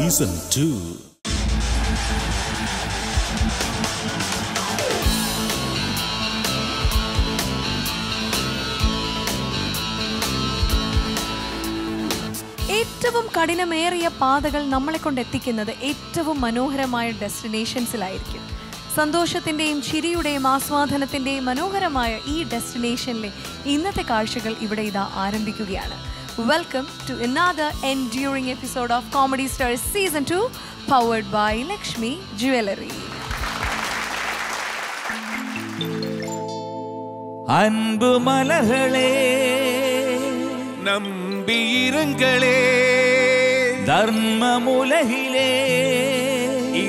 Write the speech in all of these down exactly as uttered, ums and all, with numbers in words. Season two. ഏറ്റവും കഠിനമേറിയ പാതകൾ നമ്മളെ കൊണ്ടെത്തിക്കുന്നത് ഏറ്റവും മനോഹരമായ ഡെസ്റ്റിനേഷൻസിലായിരിക്കും. സന്തോഷത്തിൻ്റെയും ചിരിയുടെയും ആസ്വാദനത്തിൻ്റെയും മനോഹരമായ ഈ ഡെസ്റ്റിനേഷനിലെ ഇന്നത്തെ കാഴ്ചകൾ ഇവിടെ ഇതാ ആരംഭിക്കുകയാണ്. Welcome to another enduring episode of Comedy Stars Season two, powered by Lakshmi Jewellery. അൻപു മനകളേ നമ്പിയിരുങ്ങളേ தர்மமுலகிலே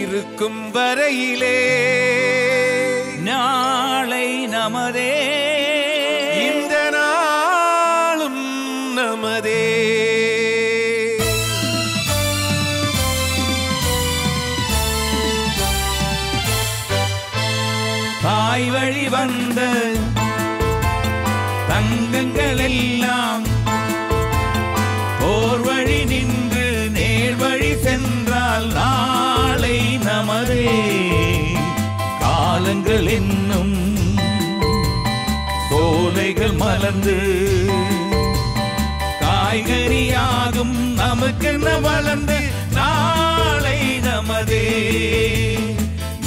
இருக்கும் வரையிலே நாளை நமதே இந்த நாளும் நமதே. தாய் வழி வந்த தங்கங்கள் எல்லாம் ஓர் வழி நின்று நேர்வழி சென்றால் நாளை நமதே. காலங்கள் என்னும் சோலைகள் மலர்ந்து காய்கறியாகும் நமக்கென்ன வளர்ந்து நாளை நமதே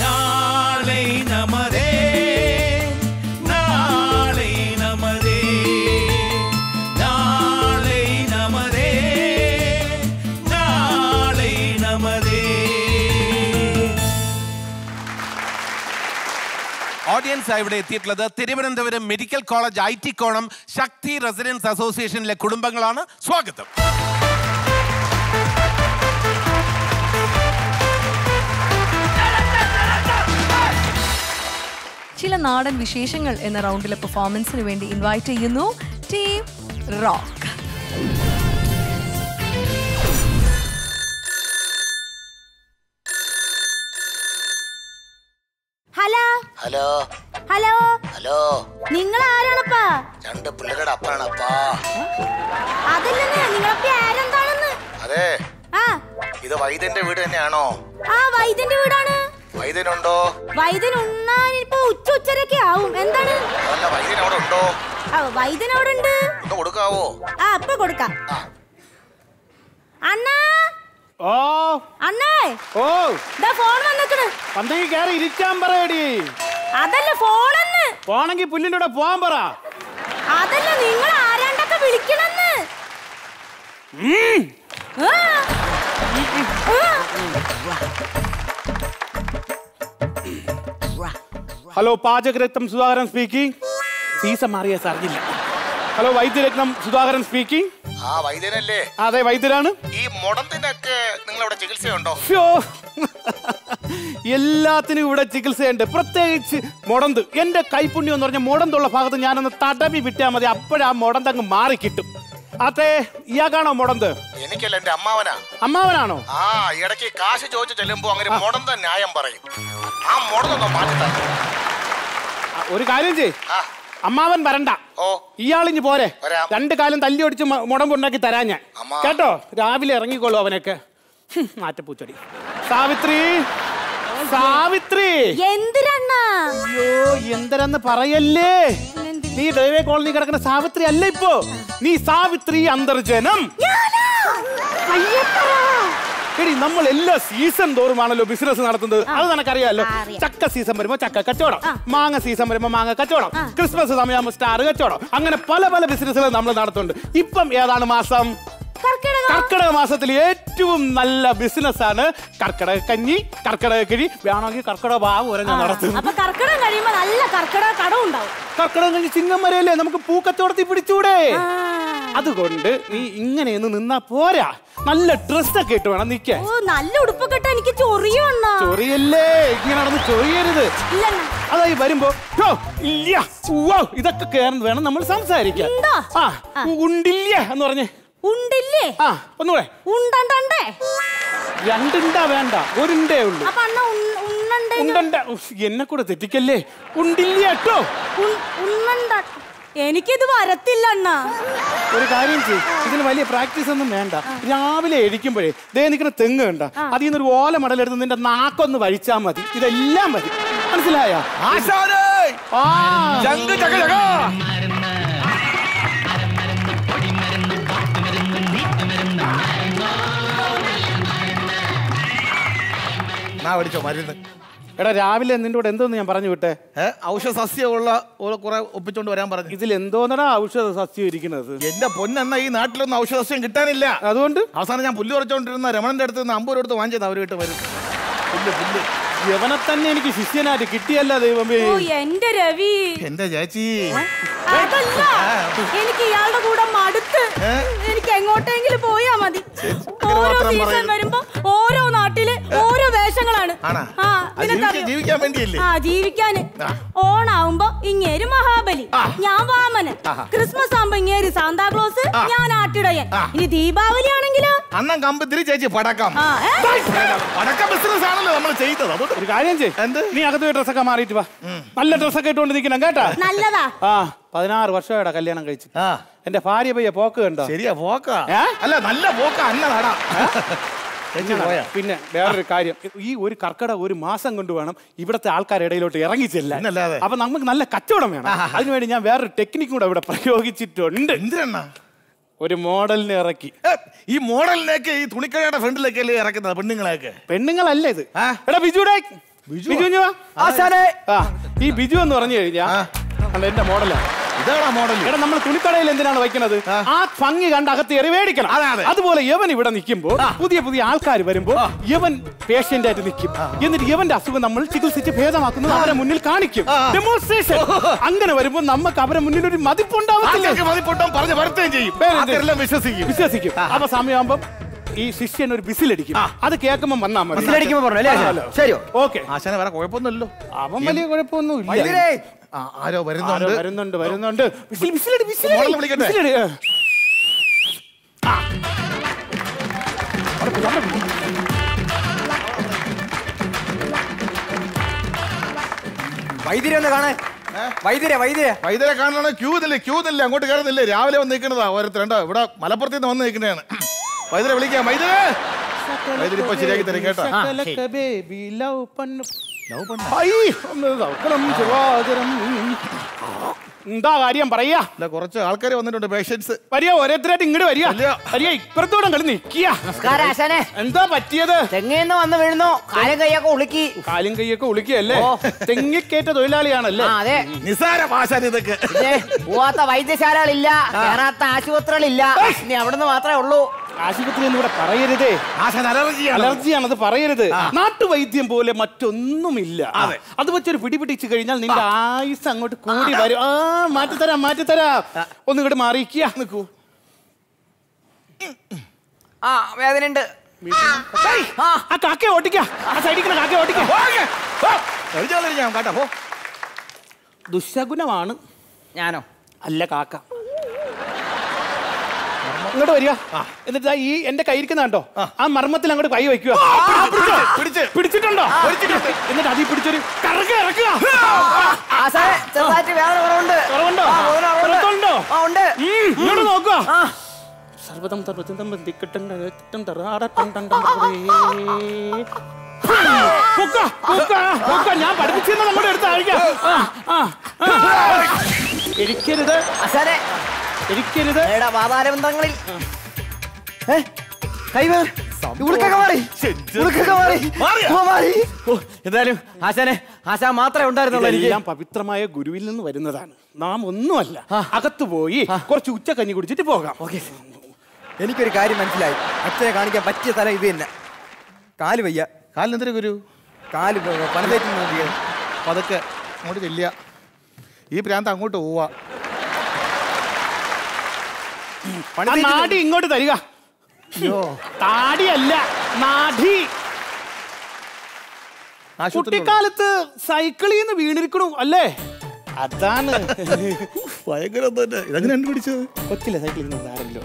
நாளை நமதே ഓഡിയൻസ് ഇവിടെ എത്തിയിട്ടുള്ളത് തിരുവനന്തപുരം മെഡിക്കൽ കോളേജ് ഐ ടി കോണം ശക്തി റെസിഡൻസ് അസോസിയേഷനിലെ കുടുംബങ്ങളാണ്. സ്വാഗതം. ചില നാടൻ വിശേഷങ്ങൾ എന്ന റൗണ്ടിലെ പെർഫോമൻസിന് വേണ്ടി ഇൻവൈറ്റ് ചെയ്യുന്നു team rock. Hello hello hello നിങ്ങൾ ആരാണപ്പാ? രണ്ട് പിള്ളേരുടെ അപ്പാണപ്പാ. അതല്ലേ നിങ്ങളപ്പേ ആരെന്താണെന്ന്? അതെ. ആ ഇത് വൈദ്യന്റെ വീട് തന്നെയാണോ? ആ വൈദ്യന്റെ വീടാണ്. വൈദ്യനുണ്ടോ? വൈദ്യൻ ഉണ്ണാൻ ഇപ്പോ ഉച്ച ഉച്ചരൊക്കെ ആവും. എന്താണ്? അല്ല വൈദ്യൻ അവിടെ ഉണ്ടോ? ആ വൈദ്യൻ അവിടെ ഉണ്ട്. ഒന്ന് കൊടുക്കാവോ? ആ ഇപ്പോ കൊടുക്കാം. അണ്ണാ ഓ അണ്ണേ ഓ ദാ ഫോൺ വന്നേക്കണ്. പന്തയിൽ കേറി ഇരിക്കാൻ പറയടി. അതല്ല ഫോണെന്ന്. ഫോണെങ്കിൽ പുല്ലിന്റെ കൂടെ പോവാൻ പറ. അതല്ല നിങ്ങൾ ആരാണ്ടൊക്കെ വിളിക്കണെന്ന്. Hello പാചകരത്നം Sudhakaran speaking. സീസം മാറിയ സാറില്ല. Hello Vaidyaratnam Sudhakaran speaking. ആ വൈദ്യരല്ലേ? അതെ വൈദ്യരാണ്. ഈ മുടന്തിനൊക്കെ നിങ്ങൾ ഇവിടെ ചികിത്സയുണ്ടോ? എല്ലാത്തിനും ഇവിടെ ചികിത്സയുണ്ട്, പ്രത്യേകിച്ച് മുടന്ത്. എൻ്റെ കൈപ്പുണ്യം എന്ന് പറഞ്ഞാൽ മുടന്തുള്ള ഭാഗത്ത് ഞാനൊന്ന് തടവി വിട്ടാൽ മതി, അപ്പോഴാ മുടന്തങ്ങ് മാറി കിട്ടും. അതെ ഇയാൾക്കാണോ മുടന്ത്? എനിക്കല്ല, എന്റെ അമ്മാവനാ. അമ്മാവനാണോ? ആ ഇടയ്ക്ക് കാശ് ചോദിച്ചു ചെല്ലുമ്പോ അങ്ങനെ മുടന്ത ന്യായം പറയും. ആ മുടന്ത മാറ്റി ഒരു കാര്യം ചെയ്, അമ്മാവൻ വരണ്ട, ഇയാളിഞ്ഞ് പോരെ. രണ്ടു കാലം തല്ലി ഒടിച്ച് മുടമ്പുണ്ടാക്കി തരാ ഞാൻ, കേട്ടോ. രാവിലെ ഇറങ്ങിക്കോളൂ അവനൊക്കെ. മാറ്റപ്പൂച്ചടി സാവിത്രി സാവിത്രി എന്തരാന്ന് പറയല്ലേ. നീ ഡ്രൈവേ കോളനി കിടക്കുന്ന സാവിത്രി അല്ല ഇപ്പോ, നീ സാവിത്രി അന്തർജനം. എടി നമ്മൾ എല്ലാ സീസൺ തോറുമാണല്ലോ ബിസിനസ് നടത്തുന്നത്, അത് നിനക്കറിയാമല്ലോ. ചക്ക സീസൺ വരുമ്പോ ചക്ക കച്ചവടം, മാങ്ങ സീസൺ വരുമ്പോ മാങ്ങ കച്ചവടം, ക്രിസ്മസ് സമയമാകുമ്പോ സ്റ്റാർ കച്ചവടം, അങ്ങനെ പല പല ബിസിനസ്സുകൾ നമ്മൾ നടത്തുന്നുണ്ട്. ഇപ്പം ഏതാണ് മാസം? കർക്കിടക മാസത്തിൽ ഏറ്റവും നല്ല ബിസിനസ് ആണ് കർക്കിടക കഞ്ഞി, കർക്കിടക കിഴി, വേണമെങ്കിൽ കർക്കിടക ഭാഗം വരെ ഞാൻ നടത്തും. കർക്കിടകം കഴിഞ്ഞ് ചിങ്ങം വരെയല്ലേ, നമുക്ക് പൂക്കച്ചവടത്തിൽ പിടിച്ചൂടെ? അതുകൊണ്ട് നീ ഇങ്ങനെയൊന്ന് നിന്നാ പോരാ, നല്ല ഡ്രസ്സൊക്കെ ഇട്ട് വേണം നിൽക്കാൻ. നല്ല ഉടുപ്പൊക്കെ ഇട്ടാ എനിക്ക് ചൊറിയണോ? ചൊറിയല്ലേ, ഇങ്ങനെ നടന്ന് ചൊറിയരുത്. അതായി വരുമ്പോ ഇതൊക്കെ കേറുന്നത് വേണം നമ്മൾ സംസാരിക്കാൻ. ആ ഉണ്ടില്ല എന്ന് പറഞ്ഞേ. ഉണ്ടില്ലേ? ആ ഒന്നുകൂടെ ഉണ്ടണ്ടേ. രണ്ടുണ്ടാ വേണ്ട, ഒരുണ്ടേ ഉള്ളു. എന്നെ കൂടെ തെറ്റിക്കല്ലേ. ഉണ്ടില്ല കേട്ടോ. എനിക്കിത് വരത്തില്ല അണ്ണാ. ഒരു കാര്യം ചെയ്യും, ഇതിന് വലിയ പ്രാക്ടീസ് ഒന്നും വേണ്ട. രാവിലെ എഴുതിക്കുമ്പോഴേ ദേ നിൽക്കുന്ന തെങ്ങ് കണ്ട, അതിൽ നിന്നൊരു ഓല മടലെടുത്ത് നിന്റെ നാക്കൊന്ന് വഴിച്ചാൽ മതി, ഇതെല്ലാം മതി. മനസ്സിലായോ? മരുന്ന് എടാ, രാവിലെ നിന്റെ കൂടെ എന്തോന്ന് ഞാൻ പറഞ്ഞു വിട്ടേ, ഔഷധ സസ്യമുള്ള കുറെ ഒപ്പിച്ചോണ്ട് വരാൻ പറഞ്ഞു. ഇതിൽ എന്തോന്നടാ ഔഷധ സസ്യം ഇരിക്കുന്നത്? എന്റെ പൊന്നെണ്ണ, ഈ നാട്ടിലൊന്നും ഔഷധ സസ്യം കിട്ടാനില്ല. അതുകൊണ്ട് അവസാനം ഞാൻ പുല്ല് കുറച്ചോണ്ടിരുന്ന രമണന്റെ അടുത്ത് നിന്ന് അമ്പൂർ എടുത്ത് വാങ്ങിച്ചത് അവർ വീട്ട് വരും. യവനെ തന്നെ എനിക്ക് ശിഷ്യനായിട്ട് കിട്ടിയല്ല ദൈവമേ. എന്റെ രവി, എന്റെ ചേച്ചി, എനിക്ക് ഇയാളുടെ കൂടെ മടുത്ത് എനിക്ക് എങ്ങോട്ടെങ്കിലും പോയാ മതി. ഓരോ സീസൺ വരുമ്പോ ഓരോ നാട്ടിലെ ഓരോ വേഷങ്ങളാണ്. ആ ജീവിക്കാന് ഓണാവുമ്പോ ഇങ്ങേര് മഹാബലി, ഞാൻ വാമനൻ. ക്രിസ്മസ് ആവുമ്പോ ഇങ്ങേര് സാന്താക്ലോസ്, ഞാൻ ആട്ടിടയൻ. ഇനി ദീപാവലി ആണെങ്കിലോ അന്നം കമ്പത്തിരി ചേച്ചി പടക്കം. ഒരു കാര്യം ചെയ്, നീ അകത്ത് ഡ്രസ്സൊക്കെ മാറിയിട്ട് വാ. നല്ല ഡ്രസ്സൊക്കെ ഇട്ടുകൊണ്ടിരിക്കണം കേട്ടാ. നല്ലതാ. ആ പതിനാറ് വർഷമായിട്ടാ കല്യാണം കഴിച്ചു. എന്റെ ഭാര്യ പയ്യ പോക്ക് കണ്ടോ? ശരിയാ പോക്കാ. അല്ല നല്ല പോക്കാ അന്നതാടാ. പിന്നെ വേറൊരു കാര്യം, ഈ ഒരു കർക്കിടക ഒരു മാസം കൊണ്ട് വേണം ഇവിടത്തെ ആൾക്കാരുടെ ഇടയിലോട്ട് ഇറങ്ങി ചെല്ലാൻ. അപ്പൊ നമുക്ക് നല്ല കച്ചവടം വേണം. അതിനുവേണ്ടി ഞാൻ വേറൊരു ടെക്നിക്കും കൂടെ ഇവിടെ പ്രയോഗിച്ചിട്ടുണ്ട്. എന്തിനാ? ഒരു മോഡലിനെ ഇറക്കി. ഈ മോഡലിനൊക്കെ ഈ തുണിക്കടയുടെ ഫ്രണ്ടിലൊക്കെ അല്ലേ ഇറക്കുന്നത് പെണ്ണുങ്ങളെയൊക്കെ? പെണ്ണുങ്ങളല്ല ഇത്, എടാ ബിജുടെ. ഈ ബിജു എന്ന് പറഞ്ഞു കഴിഞ്ഞാ എന്റെ മോഡലാണ്. ഇതാണ് മോഡൽ. എടാ നമ്മൾ തുണിക്കടയിൽ എന്തിനാണ് വയ്ക്കുന്നത്? ആ ഭംഗി കണ്ട് അകത്ത് എറി മേടിക്കണം. അതുപോലെ യവൻ ഇവിടെ നിൽക്കുമ്പോൾ പുതിയ പുതിയ ആൾക്കാർ വരുമ്പോൾ യവൻ പേഷ്യന്റ് ആയിട്ട് നിൽക്കും. എന്നിട്ട് യവന്റെ അസുഖം നമ്മൾ ചികിത്സിച്ച് ഭേദമാക്കുന്നത് അവരെ മുന്നിൽ കാണിക്കും. ഡെമോൺസ്ട്രേഷൻ. അങ്ങനെ വരുമ്പോൾ നമുക്ക് അവരെ മുന്നിൽ ഒരു മതിപ്പുണ്ടാവും. വിശ്വസിക്കും വിശ്വസിക്കും അപ്പൊ സമയമാകുമ്പോ ഈ ശിഷ്യൻ ഒരു ബിസിലടിക്കും. അത് കേൾക്കുമ്പോ വന്നാ മതി. അവൻ വലിയ കുഴപ്പമൊന്നുമില്ല. ആരോ വരുന്നുണ്ട് വരുന്നുണ്ട് വരുന്നുണ്ട് വൈദ്യരെ ഒന്ന് കാണേ. വൈദ്യരെ വൈദ്യരെ വൈദ്യരെ കാണാനാണ്. ക്യൂ ഇതല്ലേ, ക്യൂ ഇതല്ലേ, അങ്ങോട്ട് കയറുന്നില്ലേ? രാവിലെ വന്ന് നിൽക്കുന്നതാ ഓരോരുത്തർ. രണ്ടോ ഇവിടെ മലപ്പുറത്ത് നിന്ന് വന്ന് നിൽക്കുന്നതാണ്. വൈദ്യരെ വിളിക്കാം. വൈദ്യരെ വൈദ്യരെ ഇപ്പൊ ശരിയാക്കി തരും കേട്ടോ. എന്താ കാര്യം പറയാ? കുറച്ച് ആൾക്കാർ വന്നിട്ടുണ്ട്, പേഷ്യൻസ്. വരിക ഓരോരുത്തരായിട്ട് ഇങ്ങോട്ട് വരിക. വരിക ഇപ്പുറത്തോടെ കളി നിൽക്കുക. എന്താ പറ്റിയത്? തെങ്ങേന്ന് വന്ന് വീഴുന്നു. കാലും കൈയൊക്കെ ഉളുക്കി. കാലും കൈയൊക്കെ ഉളുക്കിയല്ലേ? തെങ്ങിക്കേറ്റ തൊഴിലാളിയാണല്ലേ? അതെ. നിസാരഭാഷ ഇതൊക്കെ. പോവാത്ത വൈദ്യശാലകളില്ല, കയറാത്ത ആശുപത്രികളില്ല, ഇനി അവിടുന്ന് മാത്രമേ ഉള്ളൂ. ആശുപത്രി എന്നിവിടെ പറയരുതേ, അലർജിയാണത് പറയരുത്. നാട്ടുവൈദ്യം പോലെ മറ്റൊന്നുമില്ല. അത് വെച്ചൊരു പിടിപിടിച്ചു കഴിഞ്ഞാൽ നിന്റെ ആയുസ് അങ്ങോട്ട് കൂടി വരും. ആ മാറ്റിത്തരാം മാറ്റിത്തരാം. ഒന്ന് ഇങ്ങോട്ട് മാറിക്കുക. നിൽക്കൂ. ആ വേദനയുണ്ട്. ആ കാക്കയെ ഓടിക്കാം. ആ സൈഡിൽ കാക്കയെ ഓടിക്കാം. ദുശകുനമാണ്. ഞാനോ? അല്ല കാക്ക. അങ്ങോട്ട് വരിക. എന്നിട്ട് ഈ എന്റെ കൈ ഇരിക്കുന്നുണ്ടോ ആ മർമ്മത്തിൽ അങ്ങോട്ട് കൈ വയ്ക്കുക. പിടിച്ചിട്ടുണ്ടോ? എന്നിട്ട് അതി പിടിച്ചൊരു കറക്ക് ഇറക്കുക. ഇങ്ങോട്ട് നോക്കുക. സർവതം സർവചിന്തം തിക്കട്ടം തറാടേ. ഞാൻ പഠിപ്പിച്ചിരുന്ന നമ്മുടെ അടുത്ത് ആയിരിക്കാം. ഇരിക്കരുത് ഇരിക്കരുത്. വാതാരബന്ധങ്ങളിൽ എന്തായാലും ആശാനെ, ആശാൻ മാത്രമേ ഉണ്ടായിരുന്നുള്ളൂ. ഞാൻ പവിത്രമായ ഗുരുവിൽ നിന്ന് വരുന്നതാണ്, നാം ഒന്നുമല്ല. അകത്ത് പോയി കുറച്ച് ഉച്ച കഞ്ഞി കുടിച്ചിട്ട് പോകാം. ഓക്കെ. എനിക്കൊരു കാര്യം മനസ്സിലായി. അച്ഛനെ കാണിക്കാൻ പറ്റിയ സ്ഥലം ഇത് തന്നെ. കാല് വയ്യ. കാലിനെന്തൊരു ഗുരു? കാല് പലതേറ്റ് നോക്കിയ പതുക്കെ അങ്ങോട്ട് ചെല്ലുക. ഈ പ്രാന്തം അങ്ങോട്ട് പോവാ. നാടി ഇങ്ങോട്ട് തരിക. താടിയല്ല നാടി. കുട്ടിക്കാലത്ത് സൈക്കിളിൽ നിന്ന് വീണിരിക്കണു അല്ലേ? അതാണ് ഭയങ്കര. ഇതങ്ങനെ കണ്ടുപിടിച്ചത്? കൊച്ചില്ല സൈക്കിളിൽ നിന്ന് ആരെങ്കിലും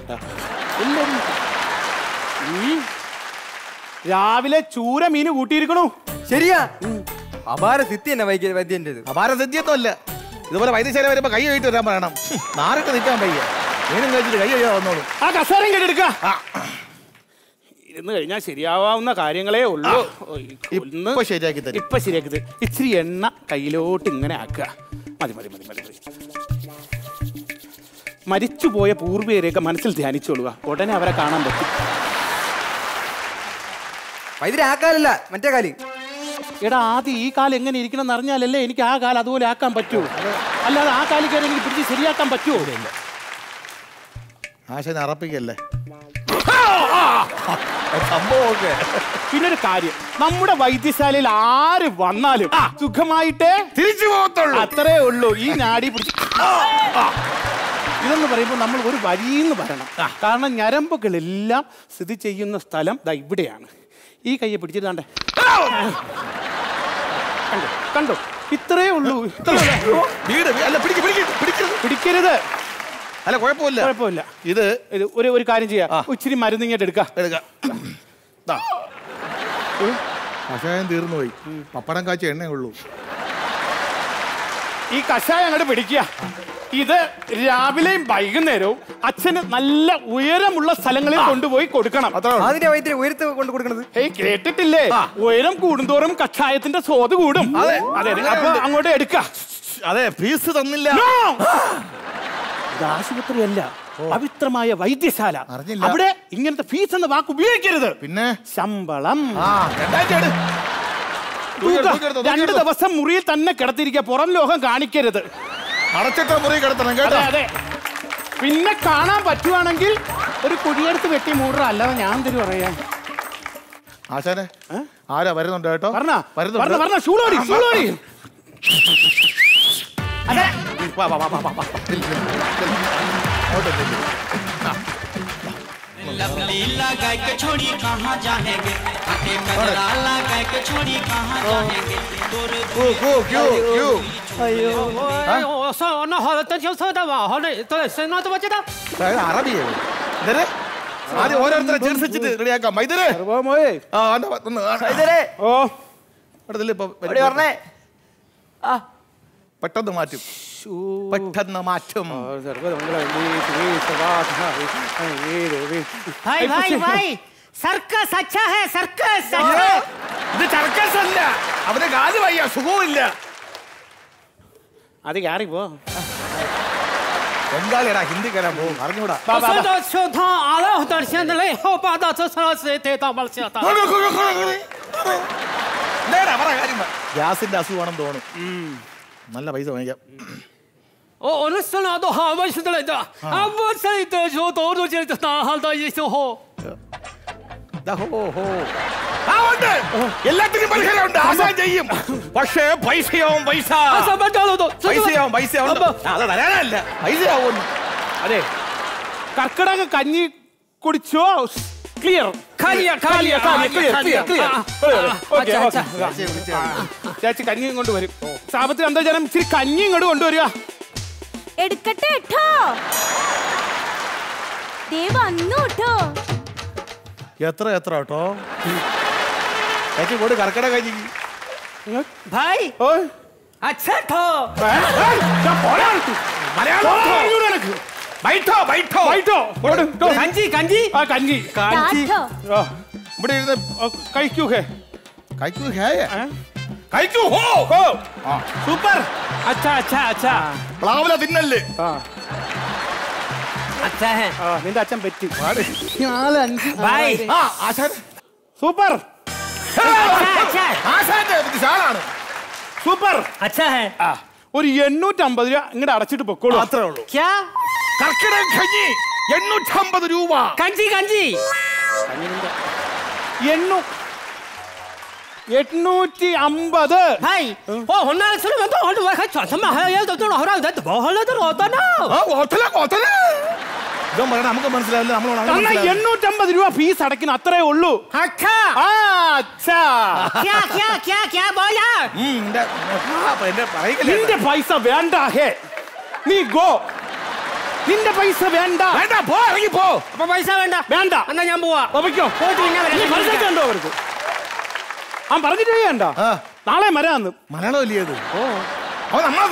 രാവിലെ ചൂര മീന് കൂട്ടിയിരിക്കണു. ശരിയാ. അപാര സിദ്ധി തന്നെ വൈദ്യന്റേത്. അപാര സിദ്ധിയൊന്നും അല്ല, ഇതുപോലെ വൈദ്യശാല വരുമ്പോ കൈ കഴിയിട്ട് വരാൻ പറയണം. നാരൊക്കെ നിൽക്കാൻ പയ്യ വീണ്ടും കഴിച്ചിട്ട് കൈ കഴിയാ വന്നോളൂ. ആ കസേരയും കെട്ടിയെടുക്കുക. ഇരുന്ന് കഴിഞ്ഞാൽ ശരിയാവുന്ന കാര്യങ്ങളേ ഉള്ളൂ. ഇപ്പൊ ശരിയാക്കി തരും. ഇപ്പൊ ശരിയാക്കി തരും. ഇച്ചിരി എണ്ണ കയ്യിലോട്ട് ഇങ്ങനെ ആക്കുക. മതി മതി മതി മതി മതി. മരിച്ചുപോയ പൂർവികരെയൊക്കെ മനസ്സിൽ ധ്യാനിച്ചോളുക. ഉടനെ അവരെ കാണാൻ പറ്റും. വൈദ്യരെ ആ കാലല്ല മറ്റേ കാലി. എടാ ആദ്യം ഈ കാലം എങ്ങനെ ഇരിക്കണം എന്നറിഞ്ഞാലല്ലേ എനിക്ക് ആ കാലം അതുപോലെ ആക്കാൻ പറ്റൂ. അല്ലാതെ ആ കാലിക്കാരെ എനിക്ക് പിടിച്ച് ശരിയാക്കാൻ പറ്റുമോ? ആശനെ അറപ്പിക്കല്ലേ. പിന്നൊരു കാര്യം, നമ്മുടെ വൈദ്യശാലയിൽ ആര് വന്നാലും സുഖമായിട്ടേ തിരിച്ചു പോകത്തുള്ളൂ. അത്രേ ഉള്ളൂ. ഈ നാടി ഇതെന്ന് പറയുമ്പോൾ നമ്മൾ ഒരു വരിയെന്ന് പറയണം. കാരണം ഞരമ്പുകളെല്ലാം സ്ഥിതി ചെയ്യുന്ന സ്ഥലം ദാ ഇവിടെയാണ്. ഈ കയ്യെ പിടിച്ചിട്ടാണ്ട് കണ്ടോ കണ്ടോ, ഇത്രേ ഉള്ളൂ. പിടിക്കരുത്. അല്ല കുഴപ്പമില്ല കുഴപ്പമില്ല. ഇത് ഇത് ഒരു ഒരു കാര്യം ചെയ്യാം, ഇച്ചിരി മരുന്ന് ഇങ്ങോട്ട് എടുക്കാം. കഷായം തീർന്നു പോയി, പപ്പടം കാച്ച എണ്ണേ ഉള്ളൂ. ഈ കഷായം അങ്ങോട്ട് പിടിക്കുക. ഇത് രാവിലെയും വൈകുന്നേരവും അച്ഛന് നല്ല ഉയരമുള്ള സ്ഥലങ്ങളിൽ കൊണ്ടുപോയി കൊടുക്കണം. കേട്ടിട്ടില്ലേ, ഉയരം കൂടുന്തോറും കഷായത്തിന്റെ സ്വാദ് കൂടും. അങ്ങോട്ട് എടുക്കാം. അതെ, ഫീസ് തന്നില്ല. ആശുപത്രിയല്ല, പവിത്രമായ വൈദ്യശാല. അവിടെ ഇങ്ങനത്തെ ഫീസ് എന്ന വാക്ക് ഉപയോഗിക്കരുത്. പിന്നെ ശമ്പളം രണ്ട് ദിവസം മുറിയിൽ തന്നെ കിടത്തിരിക്കുക. പുറം ലോകം കാണിക്കരുത്. അടച്ചിട്ട് മുറി കിടത്തണം കേട്ടോ. അതെ, പിന്നെ കാണാൻ പറ്റുവാണെങ്കിൽ ഒരു കുഴിയെടുത്ത് വെട്ടി മൂടുക. അല്ലാതെ ഞാൻ തരും പറയാൻ. ആശാനെ ആരാ വരുന്നുണ്ട് കേട്ടോ. പറഞ്ഞ ഷൂളോടി ഷൂളോടി. അതെ, ഓരോരുത്തരെ പെട്ടെന്ന് മാറ്റും പെട്ടെന്ന് മാറ്റും. അവന് കാല് വയ്യ, സുഖമില്ല. അത് കയറി പോ. എന്തായാലും ഹിന്ദി കയറാൻ പോകും. അറിഞ്ഞൂടാ. ഗ്യാസിന്റെ അസുഖമാണെന്ന് തോന്നും. നല്ല പൈസ വാങ്ങിക്കാം. എല്ലാത്തിനും പരിഹാരമുണ്ട്. ആശാൻ ചെയ്യും. പക്ഷേ പൈസയാവും പൈസ. പൈസയാവും പൈസ. അത് തരാനല്ല, പൈസയാവും. അതെ, കർക്കിടക കഞ്ഞി കുടിച്ചോ? ക്ലിയർ ചേച്ചി കഞ്ഞിയും കൊണ്ടുവരും. സാമ്പത്തിക അന്തർജനം ഇച്ചിരി കഞ്ഞിയും കൊണ്ട് കൊണ്ടുവരിക. എടുക്കട്ടെ. എത്ര എത്ര കേട്ടോ ചേച്ചി കൊണ്ട് കർക്കിടക കഞ്ഞി. बैठो बैठो बैठो कंजी कंजी आ कंजी कंजी बड़े काई क्यों है काई क्यों है काई क्यों हो हो सुपर अच्छा अच्छा अच्छा प्लावला दिनल्ले हां अच्छा है निंदा अच्छा बेटी यार भाई हां अच्छा सुपर अच्छा आसान है विशाल सुपर अच्छा है ഒരു എണ്ണൂറ്റമ്പത് രൂപ ഇങ്ങോട്ട് അടച്ചിട്ട് പൊക്കോളൂ. അത്രേ ഉള്ളൂ. എണ്ണൂറ്റമ്പത് രൂപ കഞ്ചി കഞ്ചി എണ്ണൂ എണ്ണൂറ്റി അമ്പത് നമുക്ക് മനസ്സിലാവില്ല. നമ്മൾ എണ്ണൂറ്റമ്പത് രൂപ ഫീസ് അടയ്ക്കുന്ന. അത്രേ ഉള്ളൂ. നിന്റെ പൈസ വേണ്ട. നീ ഗോ. നിന്റെ പൈസ വേണ്ട. പോ, ഇറങ്ങി പോ. അപ്പൊ പൈസ വേണ്ട. വേണ്ട എന്നാ ഞാൻ പോവാ. പോയിട്ട് അവർക്ക് ആ പറഞ്ഞിട്ട് വേണ്ട. നാളെ മരാന്ന് മരണോ ഇല്ലത്. ഓ ഇതല്ലേ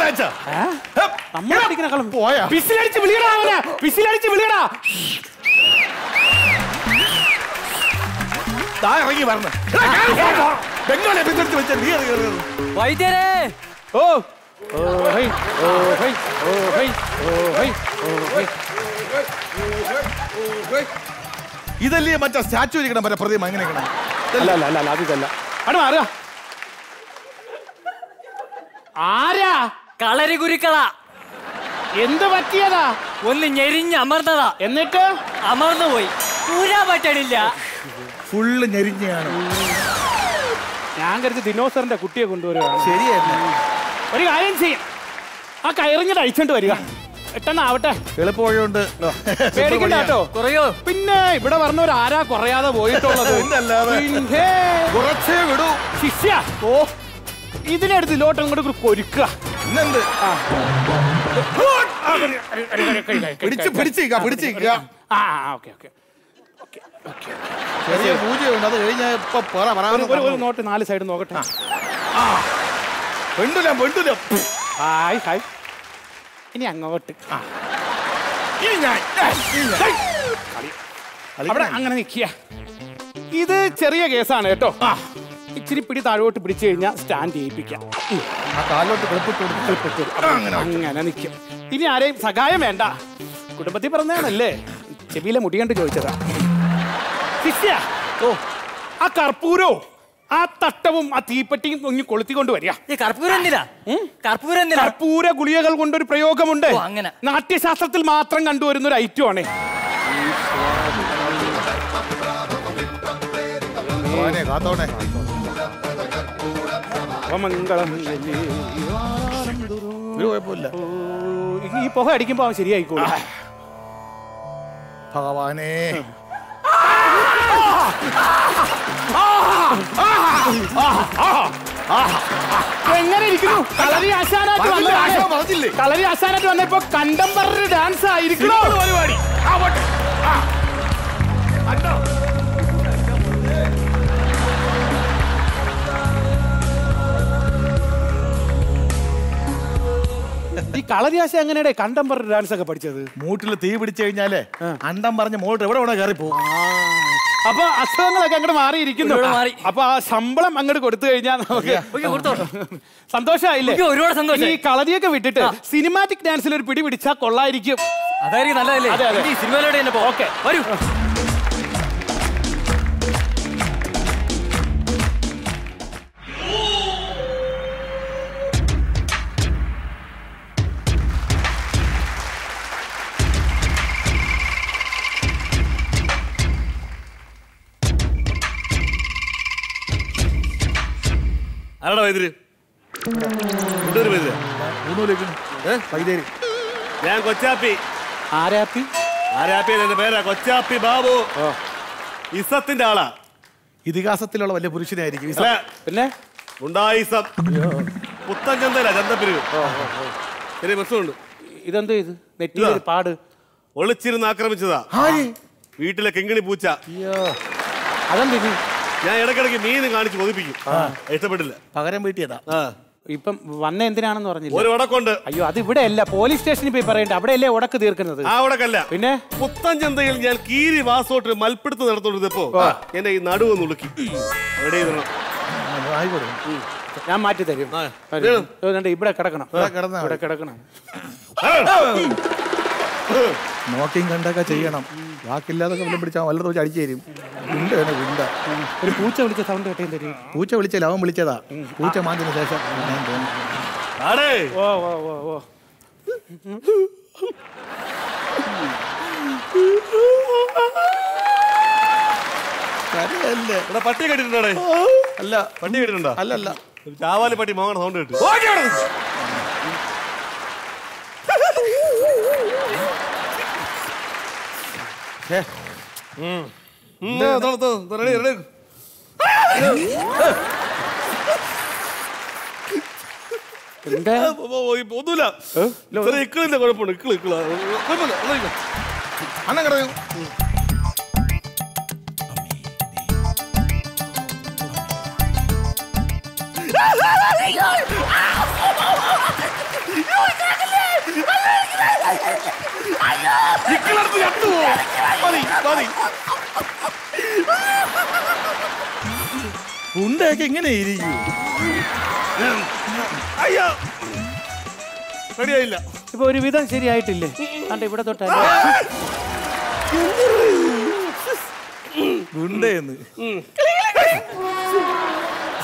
മറ്റേ സ്റ്റാച്ചു ഇരിക്കണം മറ്റേ പ്രതിമ അങ്ങനെ അതല്ല അട മാറുക ആരാ കളരി കുരുക്കള എന്ത് പറ്റിയതാ ഒന്ന് ഞെരിഞ്ഞ് അമർന്നതാ എന്നിട്ട് അമർന്നു പോയി കൂരാ പറ്റണില്ല ഫുള്ള് ഞെരിഞ്ഞാണ് ഞാൻ കരുതി ദിനോസറിന്റെ കുട്ടിയെ കൊണ്ടുവരുവാണ് ശരിയായിരുന്നു ഒരു കാര്യം ചെയ്യും ആ കയറിഞ്ഞിട്ട് അഴിച്ചോണ്ട് വരിക പെട്ടെന്നാവട്ടെ എളുപ്പമുണ്ട് പേടിക്കണ്ട കേട്ടോ കുറയോ പിന്നെ ഇവിടെ പറഞ്ഞവർ ആരാ കുറയാതെ പോയിട്ടുള്ളത് കുറച്ചേ വിടൂ ശിഷ്യ ഓ ഇതിനടുത്ത് ലോട്ട് അങ്ങോട്ട് കൊരുക്കുക നോട്ട് നാല് സൈഡ് നോക്കട്ടെ ഹായ് ഹായ് ഇനി അങ്ങോട്ട് അവിടെ അങ്ങനെ നിൽക്കുക ഇത് ചെറിയ കേസാണ് കേട്ടോ ഇച്ചിരി പിടി താഴോട്ട് പിടിച്ചു കഴിഞ്ഞാൽ സ്റ്റാൻഡ് ചെയ്യിപ്പിക്കാം അങ്ങനെ നിൽക്കും ഇനി ആരെയും സഹായം വേണ്ട കുടുംബത്തിൽ പറഞ്ഞതാണല്ലേ ചെവിയിലെ മുടി കണ്ട് ചോദിച്ചതാ ശിഷ്യ ഓ ആ കർപ്പൂരോ ആ തട്ടവും ആ തീപ്പെട്ടിയും ഒന്ന് കൊളുത്തിക്കൊണ്ട് വരിക കർപ്പൂര ഗുളികകൾ കൊണ്ടൊരു പ്രയോഗമുണ്ട് നാട്യശാസ്ത്രത്തിൽ മാത്രം കണ്ടുവരുന്ന ഒരു ഐറ്റം ആണ് ഈ പുക അടിക്കുമ്പോ അവൻ ശരിയായിക്കോളൂ ഭഗവാനേ എങ്ങനെ ഇരിക്കുന്നു കളരി ആശാനായിട്ട് വന്നേ കളരി ആശാനായിട്ട് വന്നപ്പോ കണ്ടംപററി ഡാൻസ് ആയിരിക്കണോ പരിപാടി ഈ കളരിയാശ എങ്ങനെയാടേ കണ്ടംപററി ഡാൻസ് ഒക്കെ പഠിച്ചത് മൂട്ടിൽ തീ പിടിച്ചു കഴിഞ്ഞാലേ അണ്ടം പറഞ്ഞ് മോട്ട് എവിടെ വേണോ കയറി പോകും അപ്പൊ അസുഖങ്ങളൊക്കെ അങ്ങോട്ട് മാറിയിരിക്കുന്നു അപ്പൊ ആ ശമ്പളം അങ്ങോട്ട് കൊടുത്തു കഴിഞ്ഞാൽ നമുക്ക് സന്തോഷമായില്ലേ ഒരുപാട് സന്തോഷം ഈ കളരിയൊക്കെ വിട്ടിട്ട് സിനിമാറ്റിക് ഡാൻസിൽ ഒരു പിടി പിടിച്ചാൽ കൊള്ളായിരിക്കും അതായിരിക്കും നല്ലതല്ലേ സിനിമയിലോട്ട് തന്നെ ഓക്കെ വരൂ ഞാൻ കൊച്ചാപ്പി പേരാ കൊച്ചാപ്പി ബാബു ഇസത്തിന്റെ ആളാ ഇതിഹാസത്തിലുള്ള വലിയ പുരുഷനായിരിക്കും പിന്നെ ഉണ്ടായിസം പുത്തൻ ചന്തല ചന്തപ്പിരിവ് ചെറിയ പ്രശ്നമുണ്ട് ഇതെന്ത് ഇത് നെറ്റിയിൽ പാട് ഒളിച്ചിരുന്ന് ആക്രമിച്ചതാ വീട്ടിലെ കിങ്ങിണി പൂച്ച അതെന്ത് ഞാൻ ഇടക്കിടക്ക് മീൻ കാണിച്ച് കൊതിപ്പിക്കും ഇഷ്ടപ്പെട്ടില്ല പകരം വീട്ടിയതാ ഇപ്പം വന്ന എന്തിനാണെന്ന് പറഞ്ഞില്ല ഒരു ഉടക്കുണ്ട് അയ്യോ അത് ഇവിടെ അല്ല പോലീസ് സ്റ്റേഷനിൽ പോയി പറയണ്ട അവിടെയല്ലേ ഉടക്ക് തീർക്കുന്നത് ആ ഉടക്കല്ല പിന്നെ പുത്തൻ ചന്തയിൽ ഞാൻ കീരി വാസോട്ട് മൽപ്പിടുത്ത് നടത്തോണ്ടിരുന്നപ്പോ എന്റെ ഈ നടുവ് നുളുക്കി ഞാൻ മാറ്റി തരും ഇവിടെ കിടക്കണം ഇവിടെ കിടക്കണം നോക്കിയും കണ്ടൊക്കെ ചെയ്യണം വാക്കില്ലാതെ വെള്ളം പിടിച്ചാൽ വല്ലതും വെച്ച് അടിച്ചു തരും ഉണ്ട് ഗുണ്ട ഒരു പൂച്ച വിളിച്ച സൗണ്ട് കേട്ടേ തരും പൂച്ച വിളിച്ചാൽ അവൻ വിളിച്ചതാ പൂച്ച മാറ്റിന് ശേഷം പട്ടി കേട്ടിട്ടുണ്ടോ അല്ല പട്ടി കേട്ടിട്ടുണ്ടോ അല്ലല്ല ചാവാലി പട്ടി മോങ്ങണ സൗണ്ട് കേട്ടു ഒന്നുമില്ല இக்கிலிருந்து கத்துவோம். மதி மதி உണ്ടൊക്കെ എങ്ങനെ ഇരിക്കും? അയ്യോ ശരിയായില്ല. ഇപ്പൊ ഒരു വിധം ശരിയായിട്ടില്ലേ? കണ്ട ഇവിടെ തൊട്ടാ ഗുണ്ടേന്ന്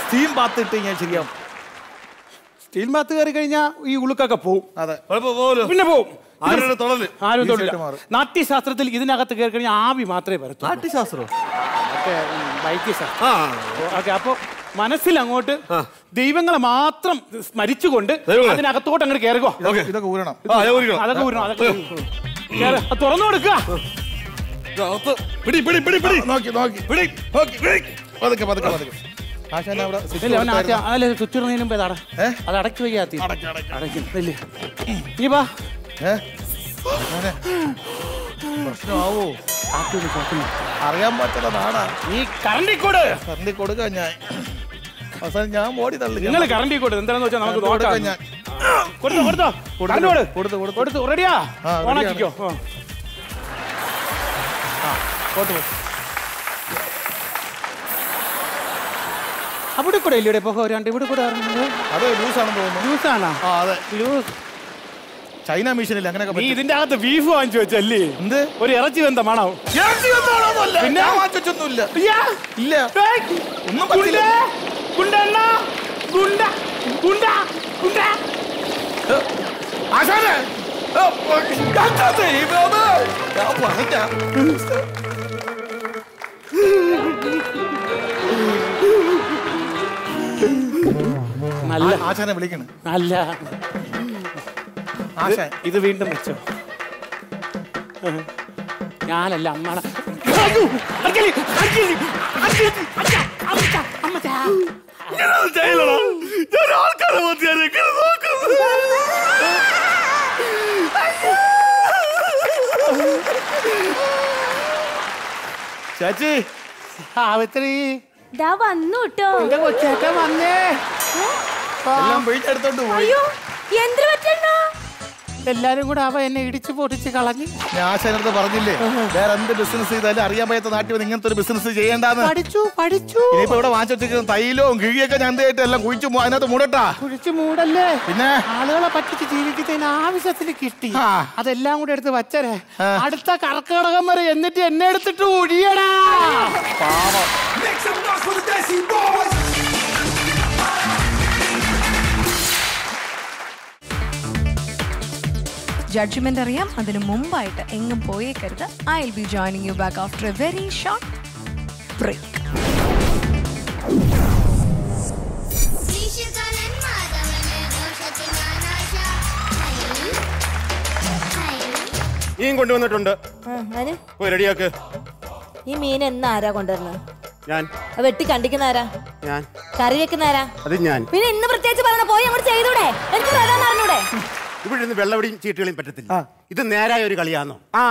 സ്റ്റീം ബാത്ത് ഇട്ട് ഞാൻ ശരിയാവും. സ്റ്റീം ബാത്ത് കയറി കഴിഞ്ഞാൽ ഈ ഉളുക്കൊക്കെ പോവും. അതെ പോവും, പിന്നെ പോവും. ആരും തൊടല് ആരും തൊടില്ല. നാട്യശാസ്ത്രത്തിൽ ഇതിനകത്ത് കയറി കഴിഞ്ഞാൽ ആവി മാത്രമേ വരത്തുള്ളൂ. നാട്യശാസ്ത്രോ? അപ്പൊ മനസ്സിൽ അങ്ങോട്ട് ദൈവങ്ങളെ മാത്രം സ്മരിച്ചുകൊണ്ട് അതിനകത്തോട്ട് അങ്ങോട്ട് കയറുക. അതൊക്കെ ഊരണം. അതൊക്കെ തുറന്നു കൊടുക്കുക. ചുറ്റുന്നതിന് മുമ്പ് അതാടാ അത് അടക്കി വയ്യാത്തി അടയ്ക്കില്ലേ ഈ വാ പ്രശ്നമാവോ? അറിയാൻ പറ്റുന്ന നാടാ ഈ കറണ്ടിക്കോട്. കറണ്ടി കൊടുക്ക ഞാൻ അവസാനം ഞാൻ ഓടി തള്ളി. നിങ്ങൾ കറണ്ടി കൊടു എന്താണെന്ന് വെച്ചാൽ നമുക്ക് നോക്കാം. ഞാൻ കൊടുത്തോ കൊടുത്തോ കൊടുത്തോട് കൊടുത്തു കൊടുത്തു കൊടുത്തു റെഡിയാ? ഓണാക്കിക്കോ. ആ കൊടുത്തു അവിടെ കൂടെ ഇല്ലേ പോകാൻ വരാണ്ട് ഇവിടെ കൂടെ ഇറങ്ങുന്നത്? അതെ ലൂസാണെന്ന് തോന്നുന്നു. ലൂസാണോ? ആ അതെ ലൂസ്. ചൈന മിഷനിൽ അങ്ങനെയൊക്കെ ഇതിന്റെ അകത്ത് ബീഫ് വാങ്ങിച്ചു വെച്ചല്ലേ? എന്ത് ഒരു ഇറച്ചി വെന്ത മണോ? ഇറച്ചി വെന്താണോന്നല്ല പിന്നെ വാങ്ങിച്ചൊന്നുമില്ല. ഇല്ല ഒന്നും പറ്റില്ല. ഗുണ്ടണ്ണ ഗുണ്ട ഗുണ്ട ഗുണ്ട ആശാനെ കണ്ടത്തെ ഇവനെ ഞാൻ പറഞ്ഞ നല്ല ആശാനെ വിളിക്കണം. നല്ല ഇത് വീണ്ടും വെച്ചോ. ഞാനല്ല അമ്മാണ്. ചേച്ചി സാവിത്രി വന്നൂട്ടോ. കൊച്ചേട്ടൻ വന്നേ എടുത്തോണ്ട് പോയി. എന്ത് പറ്റണോ എല്ലാരും കൂടെ അവ എന്നെ ഇടിച്ചു പൊട്ടിച്ച് കളഞ്ഞു. ആശാനടുത്ത് പറഞ്ഞില്ലേ വേറെ എന്ത് ബിസിനസ് ചെയ്താലും അറിയാൻ പറ്റാത്ത നാട്ടിൽ വന്ന് ഇങ്ങനത്തെ ഒരു ബിസിനസ് ചെയ്യേണ്ടെന്ന്. പഠിച്ചു പഠിച്ചു. ഇനിയിപ്പോ ഇവിടെ വാങ്ങിച്ചു തൈലവും കിഴിയൊക്കെ ഞാൻ കേട്ട് എല്ലാം കുഴിച്ചു അതിനകത്ത് മൂടട്ടാ. കുഴിച്ചു മൂടല്ലേ പിന്നെ ആളുകളെ പറ്റിച്ച് ജീവിക്കുന്നതിന് ആവശ്യത്തിന് കിട്ടി. അതെല്ലാം കൂടെ എടുത്ത് വച്ചരേ അടുത്ത കർക്കിടകം വരെ. എന്നിട്ട് എന്നെ എടുത്തിട്ട് ഒഴിയടാ. ജഡ്ജ്മെന്റ് അറിയാം. അതിനു മുമ്പായിട്ട് എങ്ങും പോയേക്കരുത്. I will be joining you back after a very short break. മീൻ കൊണ്ടുവന്നിട്ടുണ്ട്. ഈ മീൻ എന്നാരാ കൊണ്ടുവരുന്നത്? ഞാൻ വെട്ടി കണ്ടിക്കുന്നവരാ. ഞാൻ കറി വെക്കുന്നവരാ. അത് ഞാൻ. പിന്നെ ഇന്ന് പ്രത്യേകിച്ച് പറഞ്ഞ പോയി അങ്ങോട്ട് ചെയ്തൂടെ? എനിക്ക് അറിഞ്ഞൂടെ? ഇവിടെ നിന്ന് വെള്ളവടിയും ചീട്ടുകളും പറ്റത്തില്ല. ഇത് നേരായ ഒരു കളിയാണോ? ആ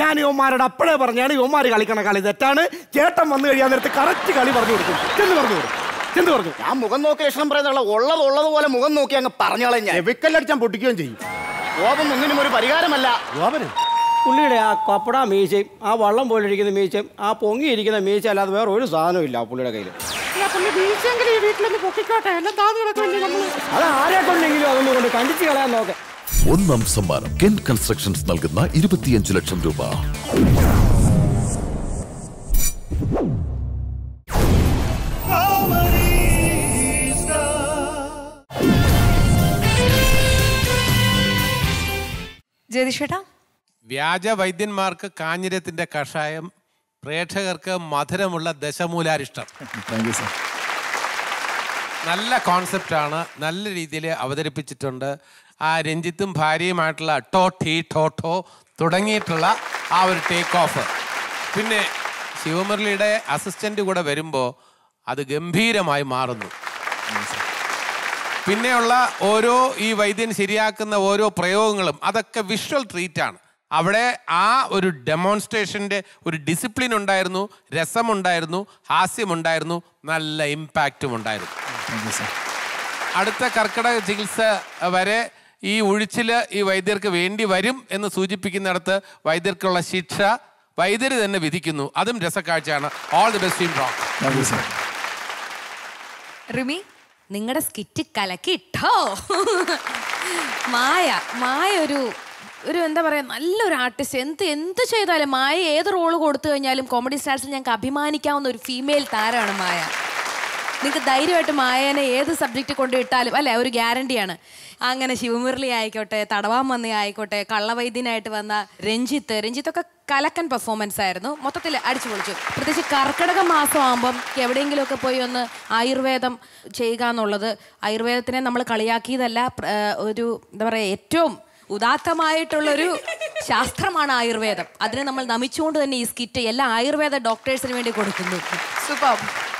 ഞാൻ യുവമാരുടെ അപ്പഴേ പറഞ്ഞാണ് യുവമാര് കളിക്കണ കളി തെറ്റാണ്. ചേട്ടൻ വന്നു കഴിയാൻ നേരത്തെ കറക്റ്റ് കളി പറഞ്ഞു കൊടുക്കും. ചെന്ന് പറഞ്ഞു ചെന്ന് പറഞ്ഞു ഞാൻ മുഖം നോക്കി ലക്ഷണം പറയുന്നുള്ള ഉള്ളത് ഉള്ളതുപോലെ മുഖം നോക്കി അങ്ങ് പറഞ്ഞോളെ. ഞാൻ വെക്കല്ലടിച്ചാൽ പൊട്ടിക്കുകയും ചെയ്യും. ഗോപം ഒന്നിനും ഒരു പരിഹാരമല്ല. ഗോപന് പുള്ളിയുടെ ആ കപ്പട മീശയും ആ വള്ളം പോലിരിക്കുന്ന മീശയും ആ പൊങ്ങിയിരിക്കുന്ന മീശ അല്ലാതെ വേറെ ഒരു സാധനവും ഇല്ല പുള്ളിയുടെ കയ്യിൽ. ഒന്നാം സമ്മാനം കെൻ കൺസ്ട്രക്ഷൻസ് നൽകുന്ന ഇരുപത്തിയഞ്ച് ലക്ഷം രൂപ. ജ്യോതിഷേട്ടാ, വ്യാജ വൈദ്യന്മാർക്ക് കാഞ്ഞിരത്തിന്റെ കഷായം, പ്രേക്ഷകർക്ക് മധുരമുള്ള ദശമൂലാരിഷ്ടം. നല്ല കോൺസെപ്റ്റാണ്, നല്ല രീതിയിൽ അവതരിപ്പിച്ചിട്ടുണ്ട്. ആ രഞ്ജിത്തും ഭാര്യയുമായിട്ടുള്ള ടോ ടീ ടോ ടോ തുടങ്ങിയിട്ടുള്ള ആ ഒരു ടേക്ക് ഓഫ്. പിന്നെ ശിവമുരളിയുടെ അസിസ്റ്റൻ്റ് കൂടെ വരുമ്പോൾ അത് ഗംഭീരമായി മാറുന്നു. പിന്നെയുള്ള ഓരോ ഈ വൈദ്യൻ ശരിയാക്കുന്ന ഓരോ പ്രയോഗങ്ങളും അതൊക്കെ വിഷ്വൽ ട്രീറ്റാണ്. അവിടെ ആ ഒരു ഡെമോൺസ്ട്രേഷൻ്റെ ഒരു ഡിസിപ്ലിൻ ഉണ്ടായിരുന്നു, രസമുണ്ടായിരുന്നു, ഹാസ്യമുണ്ടായിരുന്നു, നല്ല ഇമ്പാക്റ്റും ഉണ്ടായിരുന്നു. അടുത്ത കർക്കിടക ചികിത്സ വരെ ഈ ഒഴിച്ചില് ഈ വൈദ്യർക്ക് വേണ്ടി വരും എന്ന് സൂചിപ്പിക്കുന്നിടത്ത് വൈദ്യർക്കുള്ള ശിക്ഷ വൈദ്യർ തന്നെ വിധിക്കുന്നു. അതും രസക്കാഴ്ചയാണ്. All the best team rock. Thank you sir. Rimi, നിങ്ങളുടെ സ്കിറ്റ് കലക്കിട്ടോ. മായ മായ ഒരു ഒരു എന്താ പറയുക, നല്ലൊരു ആർട്ടിസ്റ്റ്. എന്ത് എന്ത് ചെയ്താലും മായ, ഏത് റോള് കൊടുത്തു കഴിഞ്ഞാലും കോമഡി സ്റ്റാർസിൽ ഞങ്ങൾക്ക് അഭിമാനിക്കാവുന്ന ഒരു ഫീമെയിൽ താരമാണ് മായ. നിങ്ങൾക്ക് ധൈര്യമായിട്ട് മായേനെ ഏത് സബ്ജക്റ്റ് കൊണ്ട് ഇട്ടാലും അല്ലേ, ഒരു ഗ്യാരണ്ടിയാണ്. അങ്ങനെ ശിവമുരളി ആയിക്കോട്ടെ, തടവാൻ വന്നേ ആയിക്കോട്ടെ, കള്ളവൈദ്യനായിട്ട് വന്ന രഞ്ജിത്ത്, രഞ്ജിത്തൊക്കെ കലക്കൻ പെർഫോമൻസ് ആയിരുന്നു. മൊത്തത്തിൽ അടിച്ചു പൊളിച്ചു. പ്രത്യേകിച്ച് കർക്കിടക മാസമാകുമ്പം എവിടെയെങ്കിലുമൊക്കെ പോയി ഒന്ന് ആയുർവേദം ചെയ്യുക എന്നുള്ളത്, ആയുർവേദത്തിനെ നമ്മൾ കളിയാക്കിയതല്ല, ഒരു എന്താ പറയുക, ഏറ്റവും ഉദാത്തമായിട്ടുള്ളൊരു ശാസ്ത്രമാണ് ആയുർവേദം. അതിനെ നമ്മൾ നമിച്ചുകൊണ്ട് തന്നെ ഈ സ്കിറ്റ് എല്ലാ ആയുർവേദ ഡോക്ടേഴ്സിന് വേണ്ടി കൊടുക്കുന്നു. Super,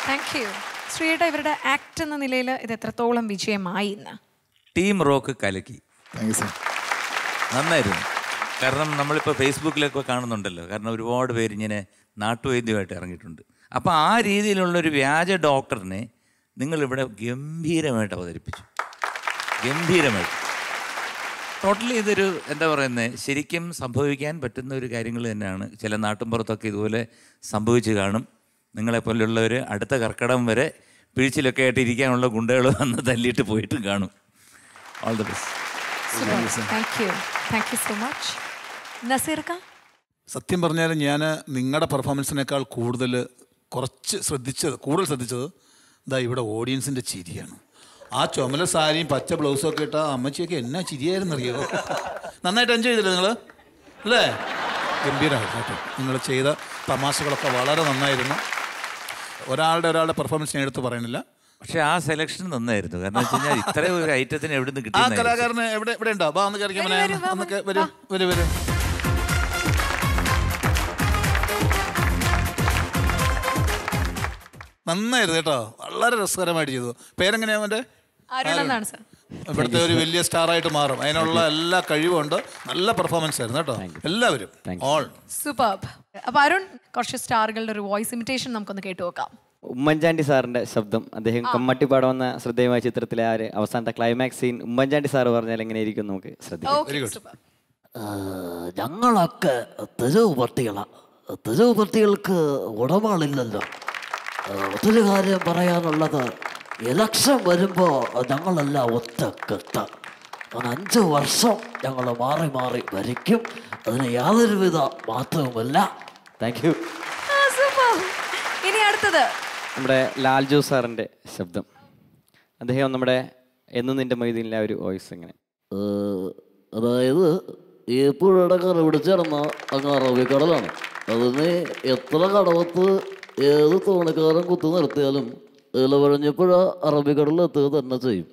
thank you. ശ്രീയുടെ ഇവരുടെ ആക്ട് എന്ന നിലയിൽ ഇത് എത്രത്തോളം വിജയമായി എന്ന് ടീം റോക്ക് കലക്കി. നന്നായിരുന്നു. കാരണം നമ്മളിപ്പോൾ ഫേസ്ബുക്കിലൊക്കെ കാണുന്നുണ്ടല്ലോ, കാരണം ഒരുപാട് പേര് ഇങ്ങനെ നാട്ടുവൈദ്യമായിട്ട് ഇറങ്ങിയിട്ടുണ്ട്. അപ്പോൾ ആ രീതിയിലുള്ളൊരു വ്യാജ ഡോക്ടറിനെ നിങ്ങളിവിടെ ഗംഭീരമായിട്ട് അവതരിപ്പിച്ചു. ഗംഭീരമായിട്ട് ടോട്ടലി ഇതൊരു എന്താ പറയുന്നത്, ശരിക്കും സംഭവിക്കാൻ പറ്റുന്ന ഒരു കാര്യങ്ങൾ തന്നെയാണ്. ചില നാട്ടുമ്പുറത്തൊക്കെ ഇതുപോലെ സംഭവിച്ചു കാണും. നിങ്ങളെപ്പോലുള്ളവർ അടുത്ത കർക്കിടകം വരെ പിഴിച്ചിലൊക്കെ ആയിട്ട് ഇരിക്കാനുള്ള ഗുണ്ടകൾ വന്ന് തല്ലിയിട്ട് പോയിട്ടും കാണും. All the best. Thank you, thank you so much. നസീർക്ക, സത്യം പറഞ്ഞാൽ ഞാൻ നിങ്ങളുടെ പെർഫോമൻസിനേക്കാൾ കൂടുതൽ കുറച്ച് ശ്രദ്ധിച്ചത്, കൂടുതൽ ശ്രദ്ധിച്ചത് ഇതാ ഇവിടെ ഓഡിയൻസിൻ്റെ ചിരിയാണ്. ആ ചുമല സാരിയും പച്ച ബ്ലൗസും ഒക്കെ ഇട്ടാൽ അമ്മച്ചിയൊക്കെ എന്നാ ചിരിയായിരുന്നറിയോ. നന്നായിട്ട് എൻജോയ് ചെയ്തില്ലേ നിങ്ങൾ? അല്ലേ, ഗംഭീരമാണ് കേട്ടോ. നിങ്ങൾ ചെയ്ത തമാശകളൊക്കെ വളരെ നന്നായിരുന്നു. ഒരാളുടെ ഒരാളുടെ പെർഫോമൻസ് ഞാൻ എടുത്ത് പറയുന്നില്ല, പക്ഷെ ആ സെലക്ഷൻ നന്നായിരുന്നു. കാരണം വെച്ച് കഴിഞ്ഞാൽ ഇത്രയും ഒരു ഐറ്റത്തിന് എവിടെ നിന്ന് കിട്ടി, ആ കലാകാരന് എവിടെ എവിടെ ഉണ്ടോ? അപ്പോൾ അന്ന് കയറിക്കാൻ അന്നൊക്കെ വരും വരും വരും നന്നായിരുന്നു കേട്ടോ. വളരെ രസകരമായിട്ട് ചെയ്തു. പേരെങ്ങനെയാ അവൻ്റെ? ഇവിടുത്തെ ഒരു വലിയ സ്റ്റാറായിട്ട് മാറും, അതിനുള്ള എല്ലാ കഴിവുണ്ട്. നല്ല പെർഫോമൻസ് ആയിരുന്നു കേട്ടോ എല്ലാവരും. All superb. അപ്പോൾ അരുൺ, കുറച്ച് സ്റ്റാറുകളുടെ ഒരു വോയിസ് ഇമിറ്റേഷൻ നമുക്കൊന്ന് കേട്ടു നോക്കാം. ഉമ്മൻചാണ്ടി സാറിൻ്റെ ശബ്ദം, അദ്ദേഹം കമ്മട്ടിപ്പാടം എന്ന ശ്രദ്ധേയമായ ചിത്രത്തിലെ ആ ഒരു അവസാനത്തെ ക്ലൈമാക്സ് സീൻ ഉമ്മൻചാണ്ടി സാറ് പറഞ്ഞാൽ എങ്ങനെയായിരിക്കും നമുക്ക് ശ്രദ്ധിക്കാം. ഞങ്ങളൊക്കെ തെരുവ് പട്ടികളാണ്, തെരുവ് പട്ടികൾക്ക് ഉടമകളില്ലല്ലോ. മറ്റൊരു കാര്യം പറയാനുള്ളത്, ഇലക്ഷൻ വരുമ്പോൾ ഞങ്ങളെല്ലാം ഒറ്റ കെട്ടാം. അങ്ങനെ അഞ്ച് വർഷം ഞങ്ങൾ മാറി മാറി ഭരിക്കും, അതിന് യാതൊരുവിധ മാറ്റവുമില്ല. Thank you. ഇനി അടുത്തത് നമ്മുടെ ലാൽജു സാറിൻ്റെ ശബ്ദം, അദ്ദേഹം നമ്മുടെ എന്നും നിൻ്റെ മൈദീനിലെ ഒരു വോയിസ് ഇങ്ങനെ, അതായത് എപ്പോഴും കറി പിടിച്ചിടന്ന അങ്ങ് അറബിക്കടലാണ്, അതിന് എത്ര കടവത്ത് ഏത് തോണിക്കാരൻ കുത്തു നിർത്തിയാലും ഇലവഴിഞ്ഞപ്പുഴ അറബിക്കടലിൽ എത്തുക തന്നെ ചെയ്യും.